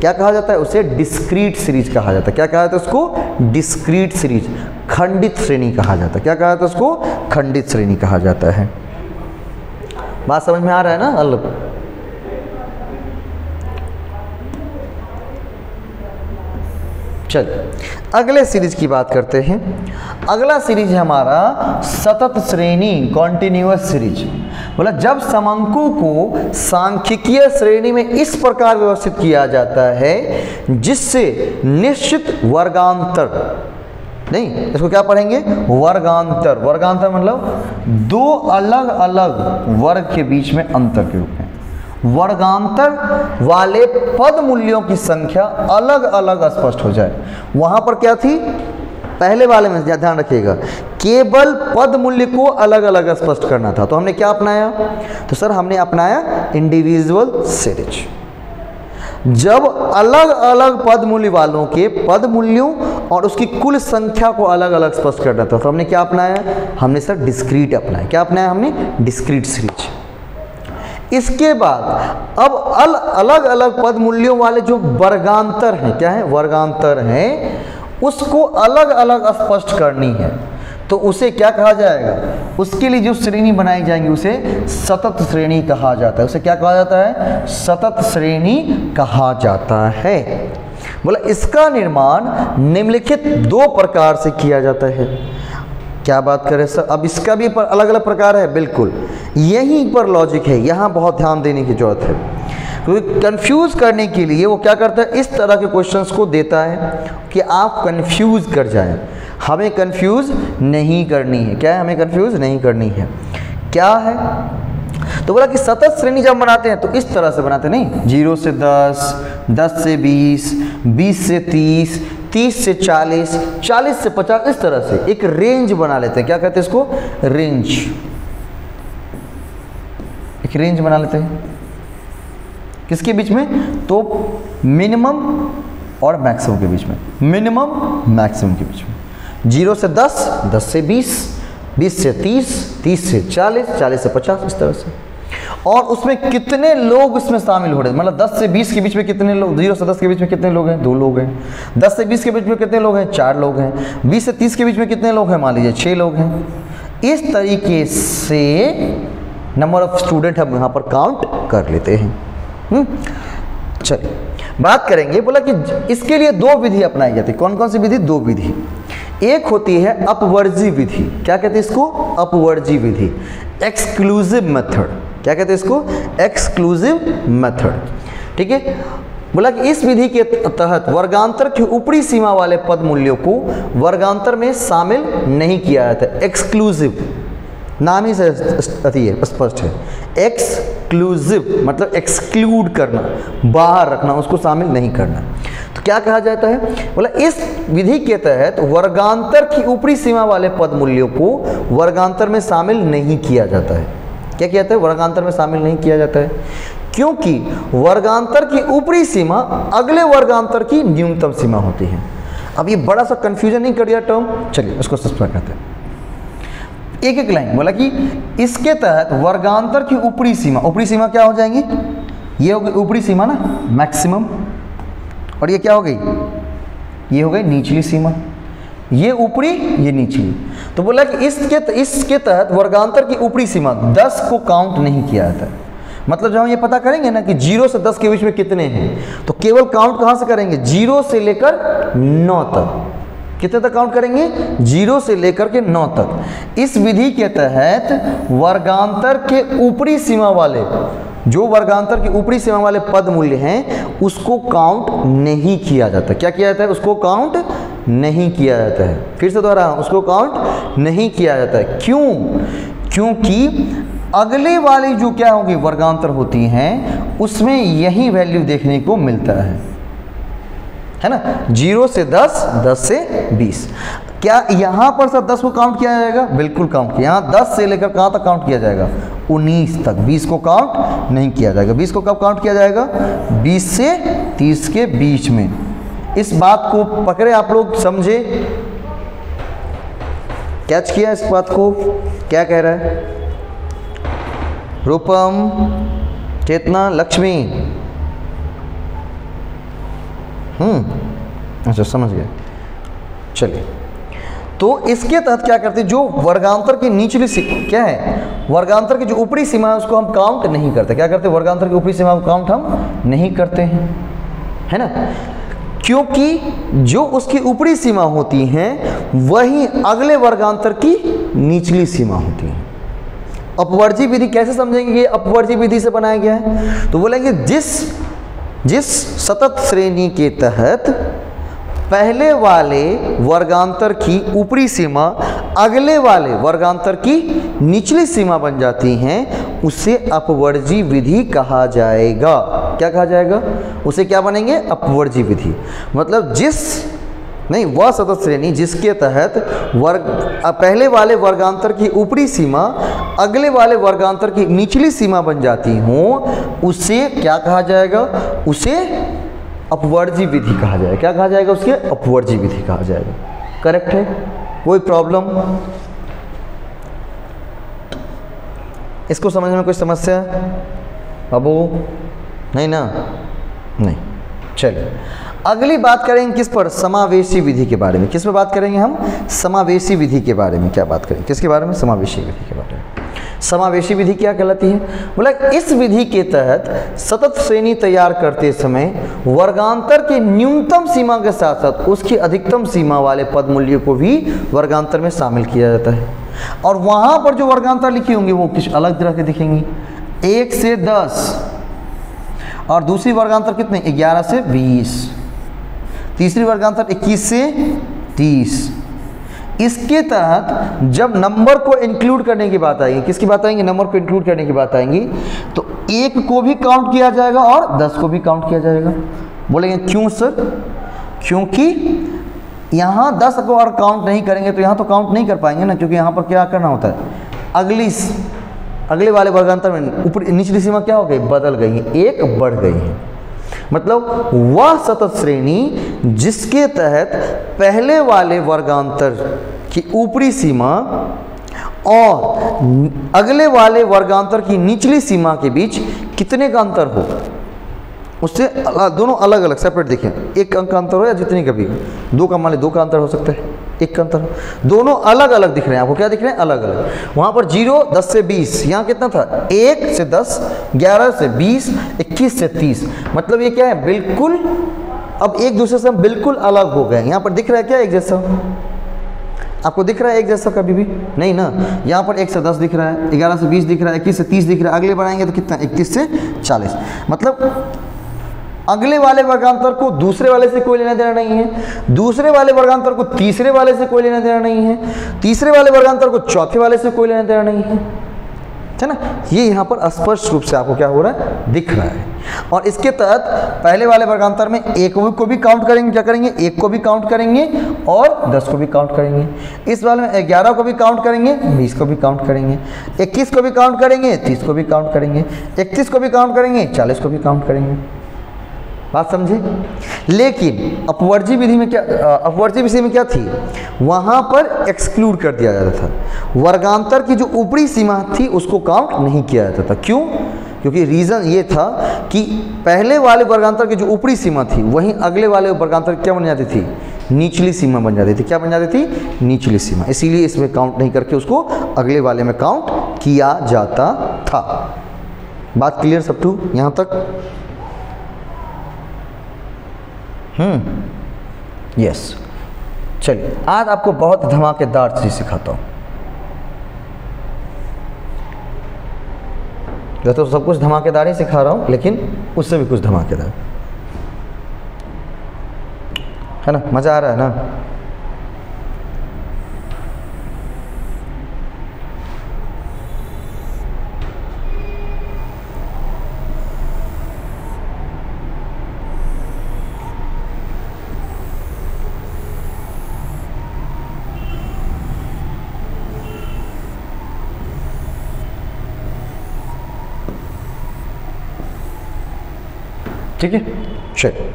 क्या कहा जाता है? उसे डिस्क्रीट सीरीज कहा जाता है। क्या कहा जाता है उसको? Discrete series. खंडित श्रेणी कहा जाता है। क्या कहा जाता है उसको? खंडित श्रेणी कहा जाता है। बात समझ में आ रहा है ना। अलग चल अगले सीरीज की बात करते हैं। अगला सीरीज है हमारा सतत श्रेणी, कॉन्टिन्यूअस सीरीज। बोला जब समांकों को सांख्यिकीय श्रेणी में इस प्रकार व्यवस्थित किया जाता है जिससे निश्चित वर्गांतर नहीं, इसको क्या पढ़ेंगे? वर्गांतर। वर्गांतर मतलब दो अलग अलग वर्ग के बीच में अंतर के रूप में वर्गांतर वाले पद मूल्यों की संख्या अलग अलग स्पष्ट हो जाए। वहां पर क्या थी पहले वाले में? ध्यान रखिएगा केवल पद मूल्य को अलग अलग स्पष्ट करना था, तो हमने क्या अपनाया? तो सर हमने अपनाया इंडिविजुअल सीरीज। जब अलग अलग पद मूल्य वालों के पद मूल्यों और उसकी कुल संख्या को अलग अलग स्पष्ट करना था तो हमने क्या अपनाया? हमने सर डिस्क्रीट अपनाया। क्या अपनाया हमने? Discrete series. इसके बाद अब अलग अलग पद मूल्यों वाले जो वर्गांतर हैं, क्या है? वर्गांतर हैं, उसको अलग अलग स्पष्ट करनी है तो उसे क्या कहा जाएगा? उसके लिए जो श्रेणी बनाई जाएंगी उसे सतत श्रेणी कहा जाता है। उसे क्या कहा जाता है? सतत श्रेणी कहा जाता है। बोला इसका निर्माण निम्नलिखित दो प्रकार से किया जाता है। क्या बात करें सर? अब इसका भी अलग अलग प्रकार है। बिल्कुल यहीं पर लॉजिक है, यहाँ बहुत ध्यान देने की ज़रूरत है क्योंकि कंफ्यूज करने के लिए वो क्या करता है? इस तरह के क्वेश्चंस को देता है कि आप कंफ्यूज कर जाएं। हमें कंफ्यूज नहीं करनी है। क्या है? हमें कंफ्यूज नहीं करनी है। क्या है? तो बोला कि सतत श्रेणी जब बनाते हैं तो इस तरह से बनाते नहीं, 0 से 10, 10 से 20, 20 से 30, 30 से 40, 40 से 50, इस तरह से एक रेंज बना लेते हैं। क्या कहते हैं इसको? रेंज। एक रेंज बना लेते हैं किसके बीच में? तो मिनिमम और मैक्सिमम के बीच में, मिनिमम मैक्सिमम के बीच में। 0 से 10, 10 से 20, 20 से 30, 30 से 40, 40 से 50, इस तरह से। और उसमें कितने लोग इसमें शामिल हो रहे हैं, मतलब 10 से 20 के बीच में कितने लोग, 0 से 10 के बीच में कितने लोग हैं? 2 लोग हैं। 10 से 20 के बीच में कितने लोग हैं? 4 लोग हैं। 20 से 30 के बीच में कितने लोग हैं? मान लीजिए 6 लोग हैं। इस तरीके से नंबर ऑफ स्टूडेंट हम यहाँ पर काउंट कर लेते हैं। चलिए बात करेंगे, बोला कि इसके लिए 2 विधि अपनाई जाती है। कौन कौन सी विधि? 2 विधि। एक होती है अपवर्जी विधि। क्या कहते हैं इसको? अपवर्जी विधि। Exclusive method. क्या कहते हैं इसको? Exclusive method. ठीक है, बोला कि इस विधि के तहत वर्गांतर की ऊपरी सीमा वाले पद मूल्यों को वर्गांतर में शामिल नहीं किया जाता। एक्सक्लूसिव नाम ही से स्पष्ट है, एक्सक्लूसिव मतलब एक्सक्लूड करना, बाहर रखना, उसको शामिल नहीं करना। तो क्या कहा जाता है? बोला इस विधि के तहत वर्गांतर की ऊपरी सीमा वाले पद मूल्यों को वर्गांतर में शामिल नहीं किया जाता है। क्या किया जाता है? वर्गांतर में शामिल नहीं किया जाता है, क्योंकि वर्गांतर की ऊपरी सीमा अगले वर्गांतर की न्यूनतम सीमा होती है। अब ये बड़ा सा कंफ्यूजन नहीं करिए टर्म, चलिए उसको सब्सक्राइब करते हैं एक एक लाइन। बोला कि इसके तहत वर्गांतर की ऊपरी सीमा, ऊपरी सीमा क्या हो जाएंगी? ये हो गई ऊपरी सीमा ना, मैक्सिमम, और ये क्या हो गई? ये हो गई निचली सीमा, ये ऊपरी ये निचली। तो बोला कि इसके तहत वर्गांतर की ऊपरी सीमा 10 को काउंट नहीं किया जाता। मतलब जब हम ये पता करेंगे ना कि 0 से 10 के बीच में कितने हैं, तो केवल काउंट कहाँ से करेंगे? 0 से लेकर 9 तक। कितने तक काउंट करेंगे? 0 से लेकर के 9 तक। इस विधि के तहत वर्गांतर के ऊपरी सीमा वाले, जो वर्गांतर के ऊपरी सीमा वाले पद मूल्य हैं, उसको काउंट नहीं किया जाता। क्या किया जाता है? उसको काउंट नहीं किया जाता है। फिर से दोहरा, उसको काउंट नहीं किया जाता है। क्यों? क्योंकि अगले वाली जो क्या होगी वर्गांतर होती हैं, उसमें यही वैल्यू देखने को मिलता है ना, 0 से 10, 10 से 20। क्या यहाँ पर सर 10 को काउंट किया जाएगा? बिल्कुल काउंट किया। यहाँ 10 से लेकर कहाँ तक काउंट किया जाएगा? 19 तक। 20 को काउंट नहीं किया जाएगा। 20 को कब काउंट किया जाएगा? 20 से 30 के बीच में। इस बात को पकड़े आप लोग, समझे, कैच किया इस बात को? क्या कह रहा है? रूपम, चेतना, लक्ष्मी, अच्छा समझ गए। चलिए तो इसके तहत क्या करते हैं, जो वर्गांतर की निचली सीमा क्या है, वर्गांतर की जो ऊपरी सीमा है उसको हम काउंट नहीं करते। क्या करते हैं? वर्गांतर की ऊपरी सीमा को काउंट हम नहीं करते हैं, है ना, क्योंकि जो उसकी ऊपरी सीमा होती है वही अगले वर्गांतर की निचली सीमा होती है। अपवर्जी विधि कैसे समझेंगे ये अपवर्जी विधि से बनाया गया है? तो बोलेंगे जिस सतत श्रेणी के तहत पहले वाले वर्गांतर की ऊपरी सीमा अगले वाले वर्गांतर की निचली सीमा बन जाती हैं, उसे अपवर्जी विधि कहा जाएगा। क्या कहा जाएगा? उसे क्या बनेंगे? अपवर्जी विधि। मतलब वह सतत श्रेणी जिसके तहत पहले वाले वर्गांतर की ऊपरी सीमा अगले वाले वर्गांतर की निचली सीमा बन जाती हो, उसे क्या कहा जाएगा? उसे अपवर्जी विधि कहा जाएगा। क्या कहा जाएगा? उसके अपवर्जी विधि कहा जाएगा। करेक्ट है? कोई प्रॉब्लम? इसको समझने में कोई समस्या है बाबू? नहीं ना? नहीं। चलिए अगली बात करेंगे किस पर? समावेशी विधि के बारे में। किस पर बात करेंगे हम? समावेशी विधि के बारे में। क्या बात करेंगे? किसके बारे में? समावेशी विधि के बारे में। समावेशी विधि क्या कहलाती है? बोला इस विधि के तहत सतत श्रेणी तैयार करते समय वर्गांतर की न्यूनतम सीमा के साथ साथ उसकी अधिकतम सीमा वाले पद मूल्यों को भी वर्गांतर में शामिल किया जाता है। और वहाँ पर जो वर्गांतर लिखे होंगे वो कुछ अलग तरह के दिखेंगे। 1 से 10 और दूसरी वर्गांतर कितने? 11 से 20। तीसरी वर्गांतर 21 से 30, इसके तहत जब नंबर को इंक्लूड करने की बात आएगी, किसकी बात आएगी? नंबर को इंक्लूड करने की बात आएगी तो 1 को भी काउंट किया जाएगा और 10 को भी काउंट किया जाएगा। बोलेंगे क्यों सर? क्योंकि यहाँ 10 को और काउंट नहीं करेंगे तो यहाँ तो काउंट नहीं कर पाएंगे ना, क्योंकि यहाँ पर क्या करना होता है, अगले वाले वर्गांतर में ऊपर निचली सीमा क्या हो गई, बदल गई है, एक बढ़ गई है। मतलब वह सतत श्रेणी जिसके तहत पहले वाले वर्गांतर की ऊपरी सीमा और अगले वाले वर्गांतर की निचली सीमा के बीच कितने का अंतर हो, उससे दोनों अलग अलग सेपरेट देखें, एक अंक का अंतर हो या जितने का भी, दो का मान ले, दो का अंतर हो सकता है, एक का अंतर हो, दोनों अलग अलग दिख रहे हैं आपको, क्या दिख रहे हैं, अलग अलग। वहाँ पर 0, 10 से 20, यहाँ कितना था, 1 से 10, 11 से 20, 21 से 30। मतलब ये क्या है, बिल्कुल अब एक दूसरे से बिल्कुल अलग हो गए। यहाँ पर दिख रहा है क्या एक जैसा, आपको दिख रहा है एक जैसा कभी भी नहीं ना, यहाँ पर 1 से 10 दिख रहा है, 11 से 20 दिख रहा है, 21 से 30 दिख रहा है, अगले बढ़ाएंगे तो कितना, 31 से 40। मतलब अगले वाले वर्गांतर को दूसरे वाले से कोई लेना देना नहीं है, दूसरे वाले वर्गांतर को तीसरे वाले से कोई लेना देना नहीं है, तीसरे वाले वर्गांतर को चौथे वाले से कोई लेना देना नहीं है, है ना। ये यहाँ पर स्पष्ट रूप से आपको क्या हो रहा है, दिख रहा है। और इसके तहत पहले वाले वर्गांतर में 1 को भी काउंट करेंगे, क्या करेंगे, 1 को भी काउंट करेंगे और 10 को भी काउंट करेंगे। इस वाले में 11 को भी काउंट करेंगे, 20 को भी काउंट करेंगे, 21 को भी काउंट करेंगे, 30 को भी काउंट करेंगे, 31 को भी काउंट करेंगे, 40 को भी काउंट करेंगे। बात समझे? लेकिन अपवर्जी विधि में क्या थी, वहाँ पर एक्सक्लूड कर दिया जाता था, वर्गांतर की जो ऊपरी सीमा थी उसको काउंट नहीं किया जाता था। क्यों? क्योंकि रीज़न ये था कि पहले वाले वर्गांतर की जो ऊपरी सीमा थी वहीं अगले वाले वर्गांतर क्या बन जाती थी, निचली सीमा बन जाती थी। क्या बन जाती थी, निचली सीमा। इसीलिए इसमें काउंट नहीं करके उसको अगले वाले में काउंट किया जाता था। बात क्लियर सब टू यहाँ तक? यस। चलिए आज आपको बहुत धमाकेदार चीज़ सिखाता हूँ। वैसे तो सब कुछ धमाकेदार ही सिखा रहा हूँ, लेकिन उससे भी कुछ धमाकेदार है ना। मज़ा आ रहा है ना? ठीक है, चलिए।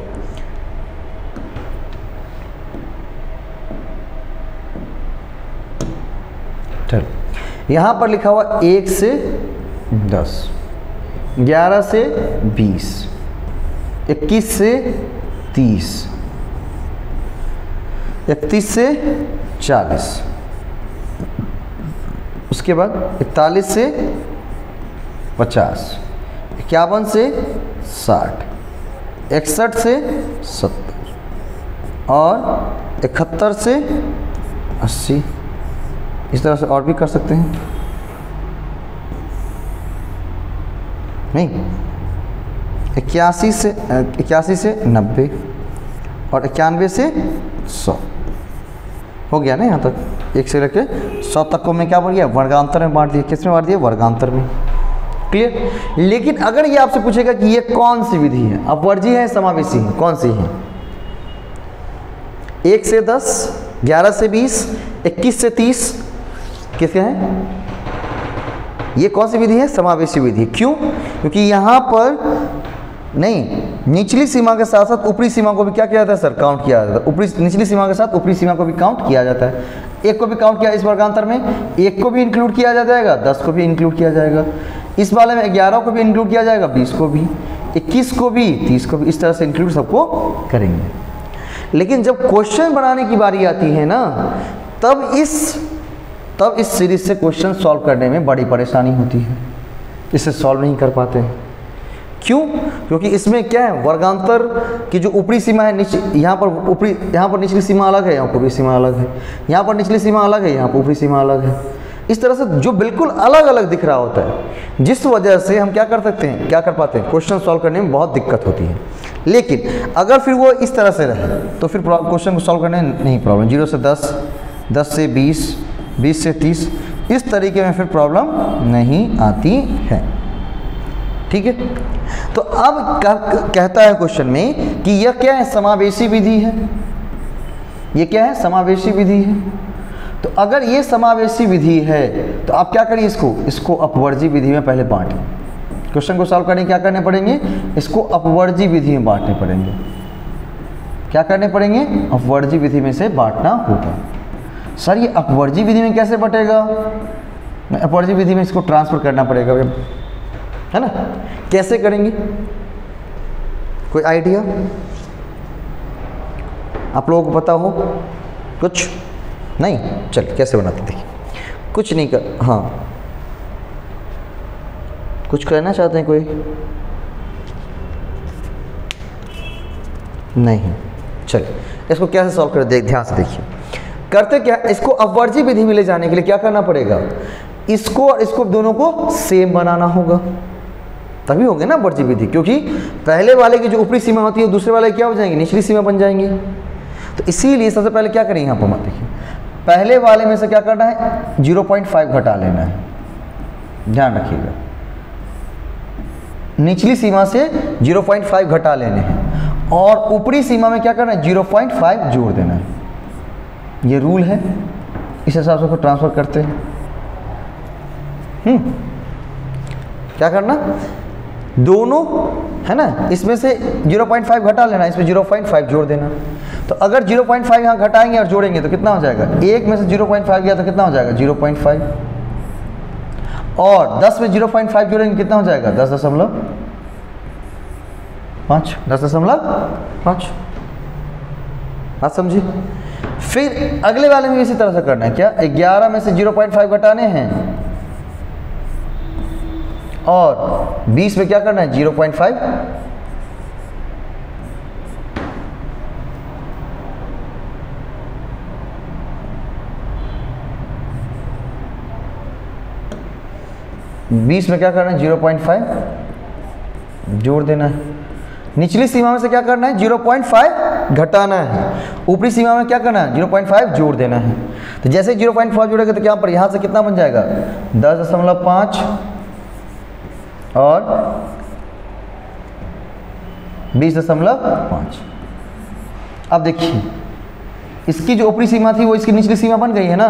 चलो यहाँ पर लिखा हुआ 1 से 10, 11 से 20, 21 से 30, 31 से 40, उसके बाद 41 से 50, 51 से 60, 61 से 70 और 71 से 80। इस तरह से और भी कर सकते हैं। नहीं, 81 से 90 और 91 से 100 हो गया ना। यहाँ तक 1 से लेकर 100 तक को मैं क्या बोल गया, वर्गांतर में बांट दिया। किस में बांट दिया? वर्गांतर में। क्लियर? लेकिन अगर ये आपसे पूछेगा कि ये कौन सी विधि है, अपवर्जी है, समावेशी है, कौन सी है? 1 से 10, 11 से 20, 21 से 30 किसके हैं? ये कौन सी विधि है? समावेशी विधि। क्यों? क्योंकि यहाँ पर नहीं, निचली सीमा के साथ साथ ऊपरी सीमा को भी क्या किया जाता है सर, काउंट किया जाता है। ऊपरी निचली सीमा के साथ ऊपरी सीमा को भी काउंट किया जाता है। 1 को भी काउंट किया इस वर्गांतर में, 1 को भी इंक्लूड किया जाएगा, 10 को भी इंक्लूड किया जाएगा, इस वाले में 11 को भी इंक्लूड किया जाएगा, 20 को भी, 21 को भी, 30 को भी, इस तरह से इंक्लूड सबको करेंगे। लेकिन जब क्वेश्चन बनाने की बारी आती है ना, तब इस सीरीज से क्वेश्चन सॉल्व करने में बड़ी परेशानी होती है, इसे सॉल्व नहीं कर पाते हैं। क्यों? क्योंकि इसमें क्या है, वर्गांतर की जो ऊपरी सीमा है, यहाँ पर निचली सीमा अलग है, यहाँ पर ऊपरी सीमा अलग है, यहाँ पर निचली सीमा अलग है, यहाँ पर ऊपरी सीमा अलग है। इस तरह से जो बिल्कुल अलग अलग दिख रहा होता है, जिस वजह से हम क्या कर पाते हैं, क्वेश्चन सॉल्व करने में बहुत दिक्कत होती है। लेकिन अगर फिर वो इस तरह से रहे तो फिर क्वेश्चन को सॉल्व करने में नहीं प्रॉब्लम। 0 से 10, 10 से 20, 20 से 30, इस तरीके में फिर प्रॉब्लम नहीं आती है। ठीक है, तो अब कहता है क्वेश्चन में कि यह क्या है, समावेशी विधि है। यह क्या है, समावेशी विधि है। तो अगर ये समावेशी विधि है तो आप क्या करिए, इसको अपवर्जी विधि में पहले बांटें। क्वेश्चन को सॉल्व करने क्या करने पड़ेंगे, इसको अपवर्जी विधि में बांटने पड़ेंगे। क्या करने पड़ेंगे, अपवर्जी विधि में से बांटना होगा। सर ये अपवर्जी विधि में कैसे बटेगा, अपवर्जी विधि में इसको ट्रांसफर करना पड़ेगा, है ना। कैसे करेंगे, कोई आइडिया आप लोगों को पता हो? कुछ नहीं, चल कैसे बनाते देखिए। कुछ नहीं कर, हाँ कुछ करना चाहते हैं कोई? नहीं, चल इसको कैसे सॉल्व कर, देख ध्यान से देखिए। करते क्या, इसको अपवर्जी विधि में ले जाने के लिए क्या करना पड़ेगा, इसको और इसको दोनों को सेम बनाना होगा, तभी होंगे ना अपवर्जी विधि। क्योंकि पहले वाले की जो ऊपरी सीमा होती है दूसरे वाले क्या हो जाएंगे, निचली सीमा बन जाएंगी। तो इसीलिए सबसे पहले क्या करेंगे, यहाँ पर मत देखिए, पहले वाले में से क्या करना है, 0.5 घटा लेना है। ध्यान रखिएगा, निचली सीमा से 0.5 घटा लेने हैं और ऊपरी सीमा में क्या करना है, 0.5 जोड़ देना है। ये रूल है, इस हिसाब से उसको ट्रांसफर करते हैं। क्या करना, दोनों है ना, इसमें से 0.5 घटा लेना, इसमें 0.5 जोड़ देना। तो अगर 0.5 यहाँ घटाएंगे और जोड़ेंगे तो कितना हो जाएगा, एक में से 0.5 गया तो कितना हो जाएगा 0.5, और 10 में 0.5 जोड़ेंगे कितना हो जाएगा 10.5। 10.5 आप समझिए। फिर अगले वाले में इसी तरह से करना है। क्या, 11 में से 0.5 घटाने हैं और 20 में क्या करना है 0.5, बीस में क्या करना है 0.5 जोड़ देना है। निचली सीमा में से क्या करना है 0.5 घटाना है, ऊपरी सीमा में क्या करना है 0.5 जोड़ देना है। तो जैसे 0.5 जोड़ेगा तो क्या पर यहाँ से कितना बन जाएगा 10.5 और 20.5। अब देखिए इसकी जो ऊपरी सीमा थी वो इसकी निचली सीमा बन गई है ना,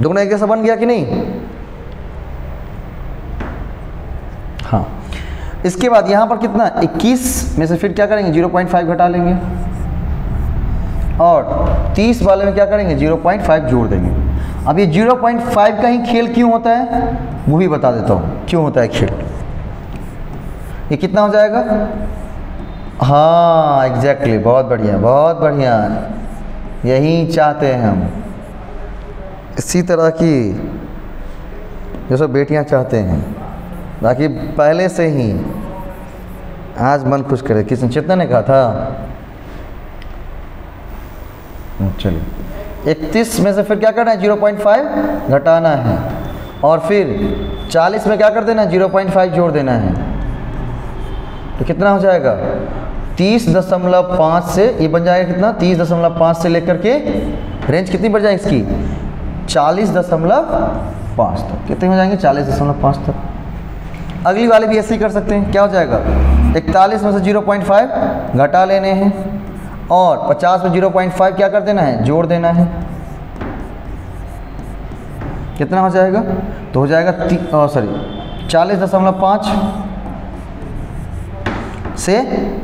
दोनों एक जैसा बन गया कि नहीं। हाँ, इसके बाद यहाँ पर कितना 21 में से फिर क्या करेंगे 0.5 घटा लेंगे और 30 वाले में क्या करेंगे 0.5 जोड़ देंगे। अब ये 0.5 का ही खेल क्यों होता है वो भी बता देता हूँ, क्यों होता है खेल। ये कितना हो जाएगा, हाँ एग्जैक्टली, बहुत बढ़िया बहुत बढ़िया, यही चाहते हैं हम, इसी तरह की जो सब बेटियाँ चाहते हैं, ताकि पहले से ही आज मन खुश करे। किसने, चेतना ने कहा था। चलिए 31 में से फिर क्या करना है 0.5 घटाना है और फिर 40 में क्या कर देना है 0.5 जोड़ देना है। तो कितना हो जाएगा 30.5 से, ये बन जाएगा कितना 30.5 से लेकर के रेंज कितनी बढ़ जाएगी इसकी 40.5 तक। कितने हो जाएंगे 40.5 तक। अगली वाले भी ऐसे ही कर सकते हैं। क्या हो जाएगा 41 में से 0.5 घटा लेने हैं और 50 में 0.5 क्या कर देना है जोड़ देना है। कितना हो जाएगा, तो हो जाएगा सॉरी 40.5 से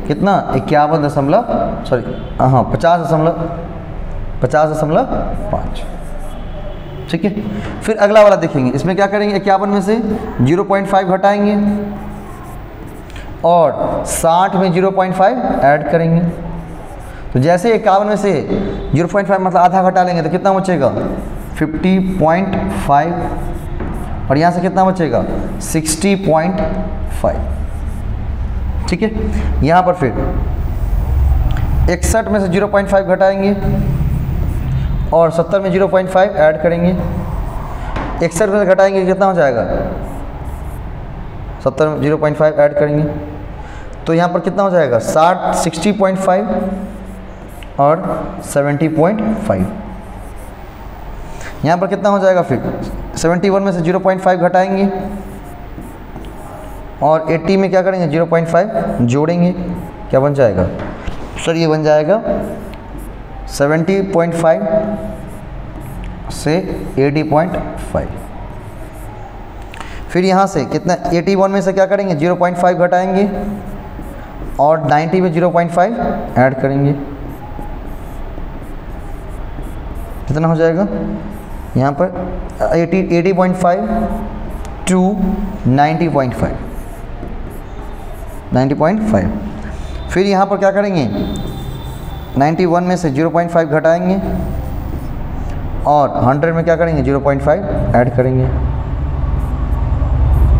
कितना 51 सॉरी हाँ 50.5। ठीक है, फिर अगला वाला देखेंगे। इसमें क्या करेंगे 51 में से 0.5 घटाएंगे और 60 में 0.5 ऐड करेंगे। तो जैसे 51 में से 0.5 मतलब आधा घटा लेंगे तो कितना बचेगा 50.5 और यहाँ से कितना बचेगा 60.5। ठीक है, यहाँ पर फिर 61 में से 0.5 घटाएंगे और 70 में 0.5 ऐड करेंगे। 61 में से घटाएंगे कितना हो जाएगा 70 में 0.5 ऐड करेंगे तो यहाँ पर कितना हो जाएगा 60.5 और 70.5। यहाँ पर कितना हो जाएगा फिर 71 में से 0.5 घटाएंगे और 80 में क्या करेंगे 0.5 जोड़ेंगे, क्या बन जाएगा सर, ये बन जाएगा 70.5 से 80.5। फिर यहाँ से कितना 81 में से क्या करेंगे 0.5 घटाएंगे और 90 में 0.5 ऐड करेंगे, कितना हो जाएगा यहाँ पर 80.5 टू 90.5। फिर यहाँ पर क्या करेंगे 91 में से 0.5 घटाएंगे और 100 में क्या करेंगे 0.5 ऐड करेंगे,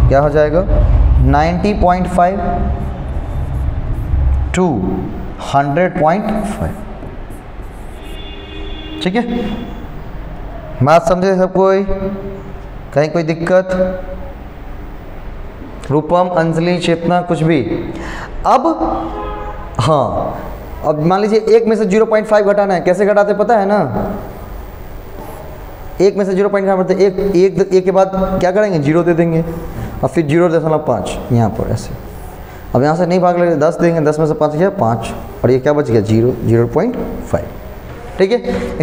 क्या हो जाएगा 90.5 टू 100.5। ठीक है, बात समझे सब कोई, कहीं कोई दिक्कत? रूपम, अंजलि, चेतना, कुछ भी? अब हाँ, अब मान लीजिए एक में से 0.5 घटाना है, कैसे घटाते पता है ना, एक में से 0.5 घटाते एक के बाद क्या करेंगे जीरो दे देंगे और फिर 0.5 यहाँ पर ऐसे। अब यहाँ से नहीं भाग लेंगे, 10 देंगे, 10 में से 5 गया 5 और ये क्या बच गया 0.5। ठीक है,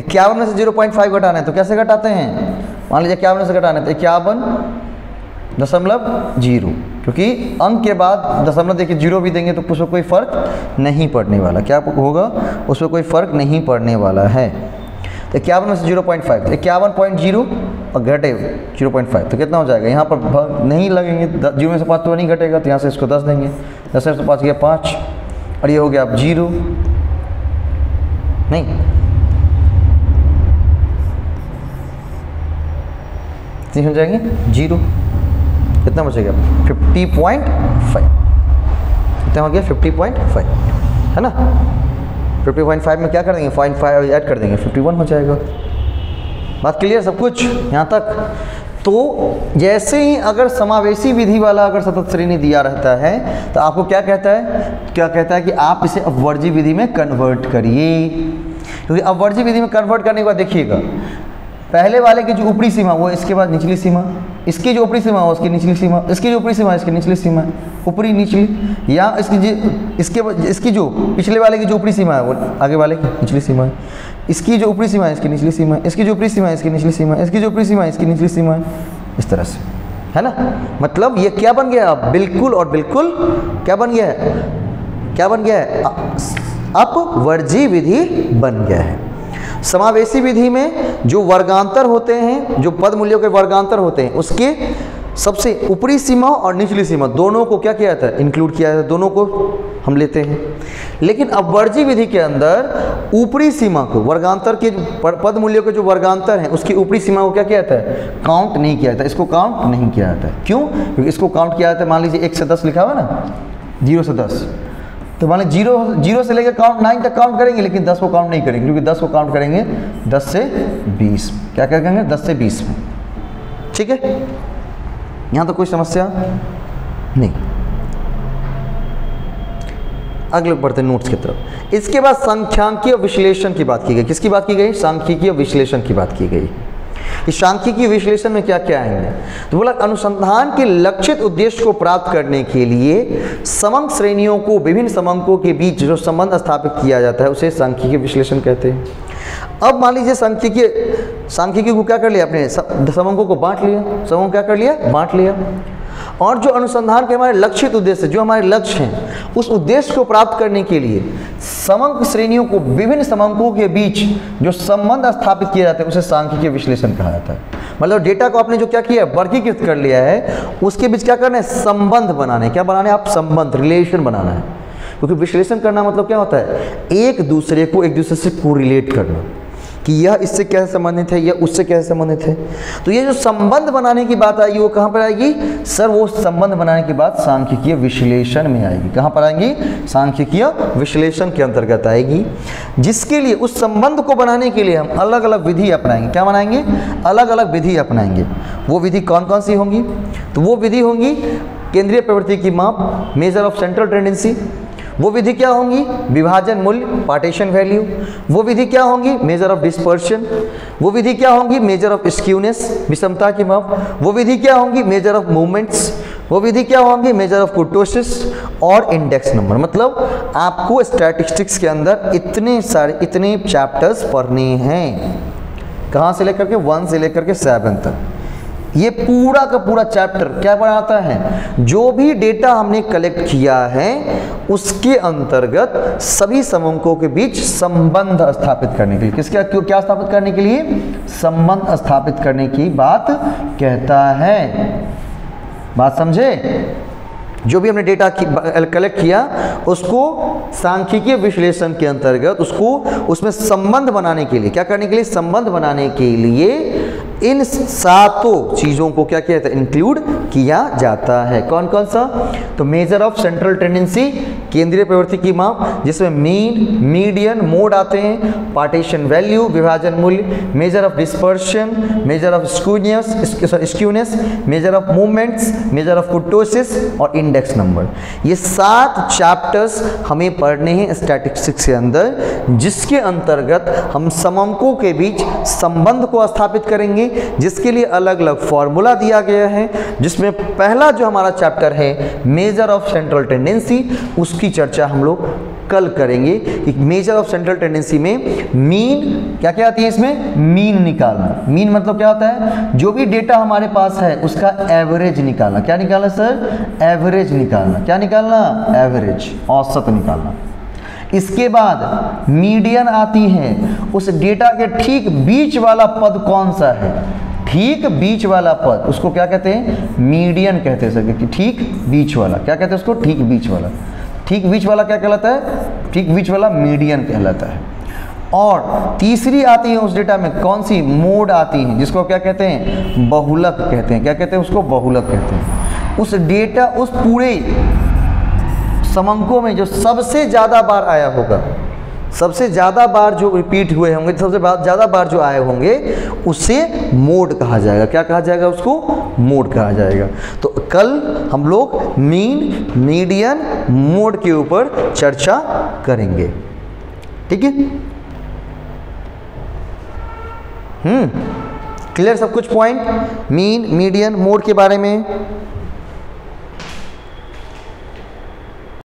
51 में से 0.5 घटाना है तो कैसे घटाते हैं, मान लीजिए 51 में से घटाना है तो 51.0, क्योंकि अंक के बाद दशमलव देखिए 0 भी देंगे तो उसमें कोई फ़र्क नहीं पड़ने वाला, क्या होगा उसमें कोई फ़र्क नहीं पड़ने वाला है। तो 51 में से 0.5 51.0 और घटे 0.5 तो कितना हो जाएगा, यहाँ पर नहीं लगेंगे 0 में से 5 तो नहीं घटेगा तो यहाँ से इसको 10 देंगे, 10 में से 5 गया 5 और ये हो गया आप 0 नहीं 3 हो जाएंगे 0, कितना बचेगा 50.5, कितना हो गया 50.5 है ना, 50.5 में क्या कर देंगे 0.5 ऐड कर देंगे 51 हो जाएगा। बात क्लियर सब कुछ यहाँ तक? तो जैसे ही अगर समावेशी विधि वाला अगर सतत श्रेणी दिया रहता है तो आपको क्या कहता है, क्या कहता है कि आप इसे अपवर्जी विधि में कन्वर्ट करिए, क्योंकि अपवर्जी विधि में कन्वर्ट करने के बाद देखिएगा पहले वाले की जो ऊपरी सीमा वो इसके बाद निचली सीमा, इसकी जो ऊपरी सीमा वो उसकी निचली सीमा, इसकी जो ऊपरी सीमा इसकी निचली सीमा, ऊपरी निचली, या इसकी जो पिछले वाले की जो ऊपरी सीमा है वो आगे वाले की निचली सीमा है, इसकी जो ऊपरी सीमा है इसकी निचली सीमा है, इसकी जो ऊपरी सीमा है इसकी निचली सीमा है, इसकी जो ऊपरी सीमा है इसकी निचली सीमा है, इस तरह से, है ना। मतलब ये क्या बन गया अब बिल्कुल और बिल्कुल क्या बन गया है, क्या बन गया है अपवर्जी विधि बन गया है। समावेशी विधि में जो वर्गांतर होते हैं, जो पद मूल्यों के वर्गांतर होते हैं, उसके सबसे ऊपरी सीमा और निचली सीमा दोनों को क्या किया जाता है, इंक्लूड किया जाता है, दोनों को हम लेते हैं। लेकिन अपवर्जी विधि के अंदर ऊपरी सीमा को, वर्गांतर के पद मूल्यों के जो वर्गांतर हैं उसकी ऊपरी सीमा को क्या किया जाता है, काउंट नहीं किया जाता, इसको काउंट नहीं किया जाता। क्यों? क्योंकि इसको काउंट किया जाता है, मान लीजिए 1 से 10 लिखा हुआ ना, 0 से 10, तो मान लीजिए 0 से लेकर काउंट 9 तक काउंट करेंगे लेकिन 10 को काउंट नहीं करेंगे, क्योंकि 10 को काउंट करेंगे 10 से 20, क्या क्या करेंगे 10 से 20 में। ठीक है, यहाँ तो कोई समस्या नहीं। अगले बढ़ते नोट्स की तरफ। इसके बाद सांख्यिकीय विश्लेषण की बात की गई, किसकी बात की गई, सांख्यिकीय विश्लेषण की बात की गई। सांख्यिकीय विश्लेषण में क्या क्या आएंगे तो बोला अनुसंधान के लक्षित उद्देश्य को प्राप्त करने के लिए समंक श्रेणियों को, विभिन्न समंकों के बीच जो संबंध स्थापित किया जाता है उसे सांख्यिकीय विश्लेषण कहते हैं। अब मान लीजिए सांख्यिकीय को क्या कर लिया अपने समंकों को बांट लिया, समंक क्या कर लिया बांट लिया, और जो अनुसंधान के हमारे लक्षित उद्देश्य, जो हमारे लक्ष्य हैं उस उद्देश्य को प्राप्त करने के लिए समंक श्रेणियों को, विभिन्न समंकों के बीच जो संबंध स्थापित किया जाता है उसे सांख्यिकीय विश्लेषण कहा जाता है। मतलब डेटा को आपने जो क्या किया है वर्गीकृत कर लिया है, उसके बीच क्या करना है संबंध बनाने, क्या बनाने आप संबंध, रिलेशन बनाना है, क्योंकि विश्लेषण करना मतलब क्या होता है एक दूसरे से कोरिलेट करना, कि यह इससे कैसे संबंधित है, यह उससे कैसे संबंधित है। तो ये जो संबंध बनाने की बात आएगी वो कहाँ पर आएगी सर, वो संबंध बनाने की बात सांख्यिकीय विश्लेषण में आएगी। कहाँ पर आएगी, सांख्यिकीय विश्लेषण के अंतर्गत आएगी, जिसके लिए उस संबंध को बनाने के लिए हम अलग अलग विधि अपनाएंगे। क्या बनाएंगे, अलग अलग विधि अपनाएंगे। वो विधि कौन कौन सी होंगी, तो वो विधि होंगी केंद्रीय प्रवृत्ति की माप, मेजर ऑफ सेंट्रल टेंडेंसी, वो विधि क्या होंगी? विभाजन मूल्य, पार्टीशन वैल्यू। वो विधि क्या होंगी? Measure of dispersion. वो विधि क्या होंगी? मेजर ऑफ स्क्यूनेस, विषमता की माप। वो विधि क्या होंगी? Measure of movements. वो विधि क्या होंगी? मेजर ऑफ कुर्टोसिस और इंडेक्स नंबर। मतलब आपको स्टैटिस्टिक्स के अंदर इतने चैप्टर्स पढ़ने हैं, कहाँ से लेकर के 1 से लेकर के 7 तक। ये पूरा का पूरा चैप्टर क्या पढ़ाता है? जो भी डेटा हमने कलेक्ट किया है उसके अंतर्गत सभी समूहों के बीच संबंध स्थापित करने के लिए, किसका क्या स्थापित करने के लिए? संबंध स्थापित करने की बात कहता है। बात समझे? जो भी हमने डेटा कलेक्ट किया उसको सांख्यिकीय विश्लेषण के अंतर्गत उसमें संबंध बनाने के लिए, क्या करने के लिए? संबंध बनाने के लिए इन सातों चीज़ों को क्या किया जाता है? इंक्लूड किया जाता है। कौन कौन सा? तो मेजर ऑफ सेंट्रल टेंडेंसी, केंद्रीय प्रवृत्ति की माप, जिसमें मीन, मीडियन, मोड आते हैं, पार्टीशन वैल्यू, विभाजन मूल्य, measure of dispersion, measure of skewness, measure of movements, measure of kurtosis और इंडेक्स नंबर। ये 7 चैप्टर्स हमें पढ़ने हैं स्टैटिस्टिक्स के अंदर, जिसके अंतर्गत हम समंकों के बीच संबंध को स्थापित करेंगे, जिसके लिए अलग अलग फॉर्मूला दिया गया है। जिसमें पहला जो हमारा चैप्टर है मेजर ऑफ सेंट्रल टेंडेंसी, उसकी चर्चा हम लोग कल करेंगे कि मेजर ऑफ सेंट्रल टेंडेंसी में मीन क्या क्या आती है? इसमें मीन निकालना। मीन मतलब क्या होता है? जो भी डेटा हमारे पास है उसका एवरेज निकालना। क्या निकालना सर? एवरेज निकालना। क्या निकालना? एवरेज, औसत निकालना। इसके बाद मीडियन आती है, उस डेटा के ठीक बीच वाला पद कौन सा है? ठीक बीच वाला पद उसको क्या कहते हैं? मीडियन कहते हैं सर, कि ठीक बीच वाला। क्या कहते हैं उसको? ठीक बीच वाला। ठीक बीच वाला क्या कहलाता है? ठीक बीच वाला मीडियन कहलाता है। और तीसरी आती है उस डेटा में कौन सी? मोड आती है, जिसको क्या कहते हैं? बहुलक कहते हैं। क्या कहते हैं उसको? बहुलक कहते हैं। उस डेटा उस पूरे समंकों में जो सबसे ज़्यादा बार आया होगा, सबसे ज़्यादा बार जो रिपीट हुए होंगे, सबसे ज़्यादा बार जो आए होंगे, उसे मोड कहा जाएगा। क्या कहा जाएगा उसको? मोड कहा जाएगा। तो कल हम लोग मीन, मीडियन, मोड के ऊपर चर्चा करेंगे। ठीक है? क्लियर सब कुछ पॉइंट? मीन, मीडियन, मोड के बारे में।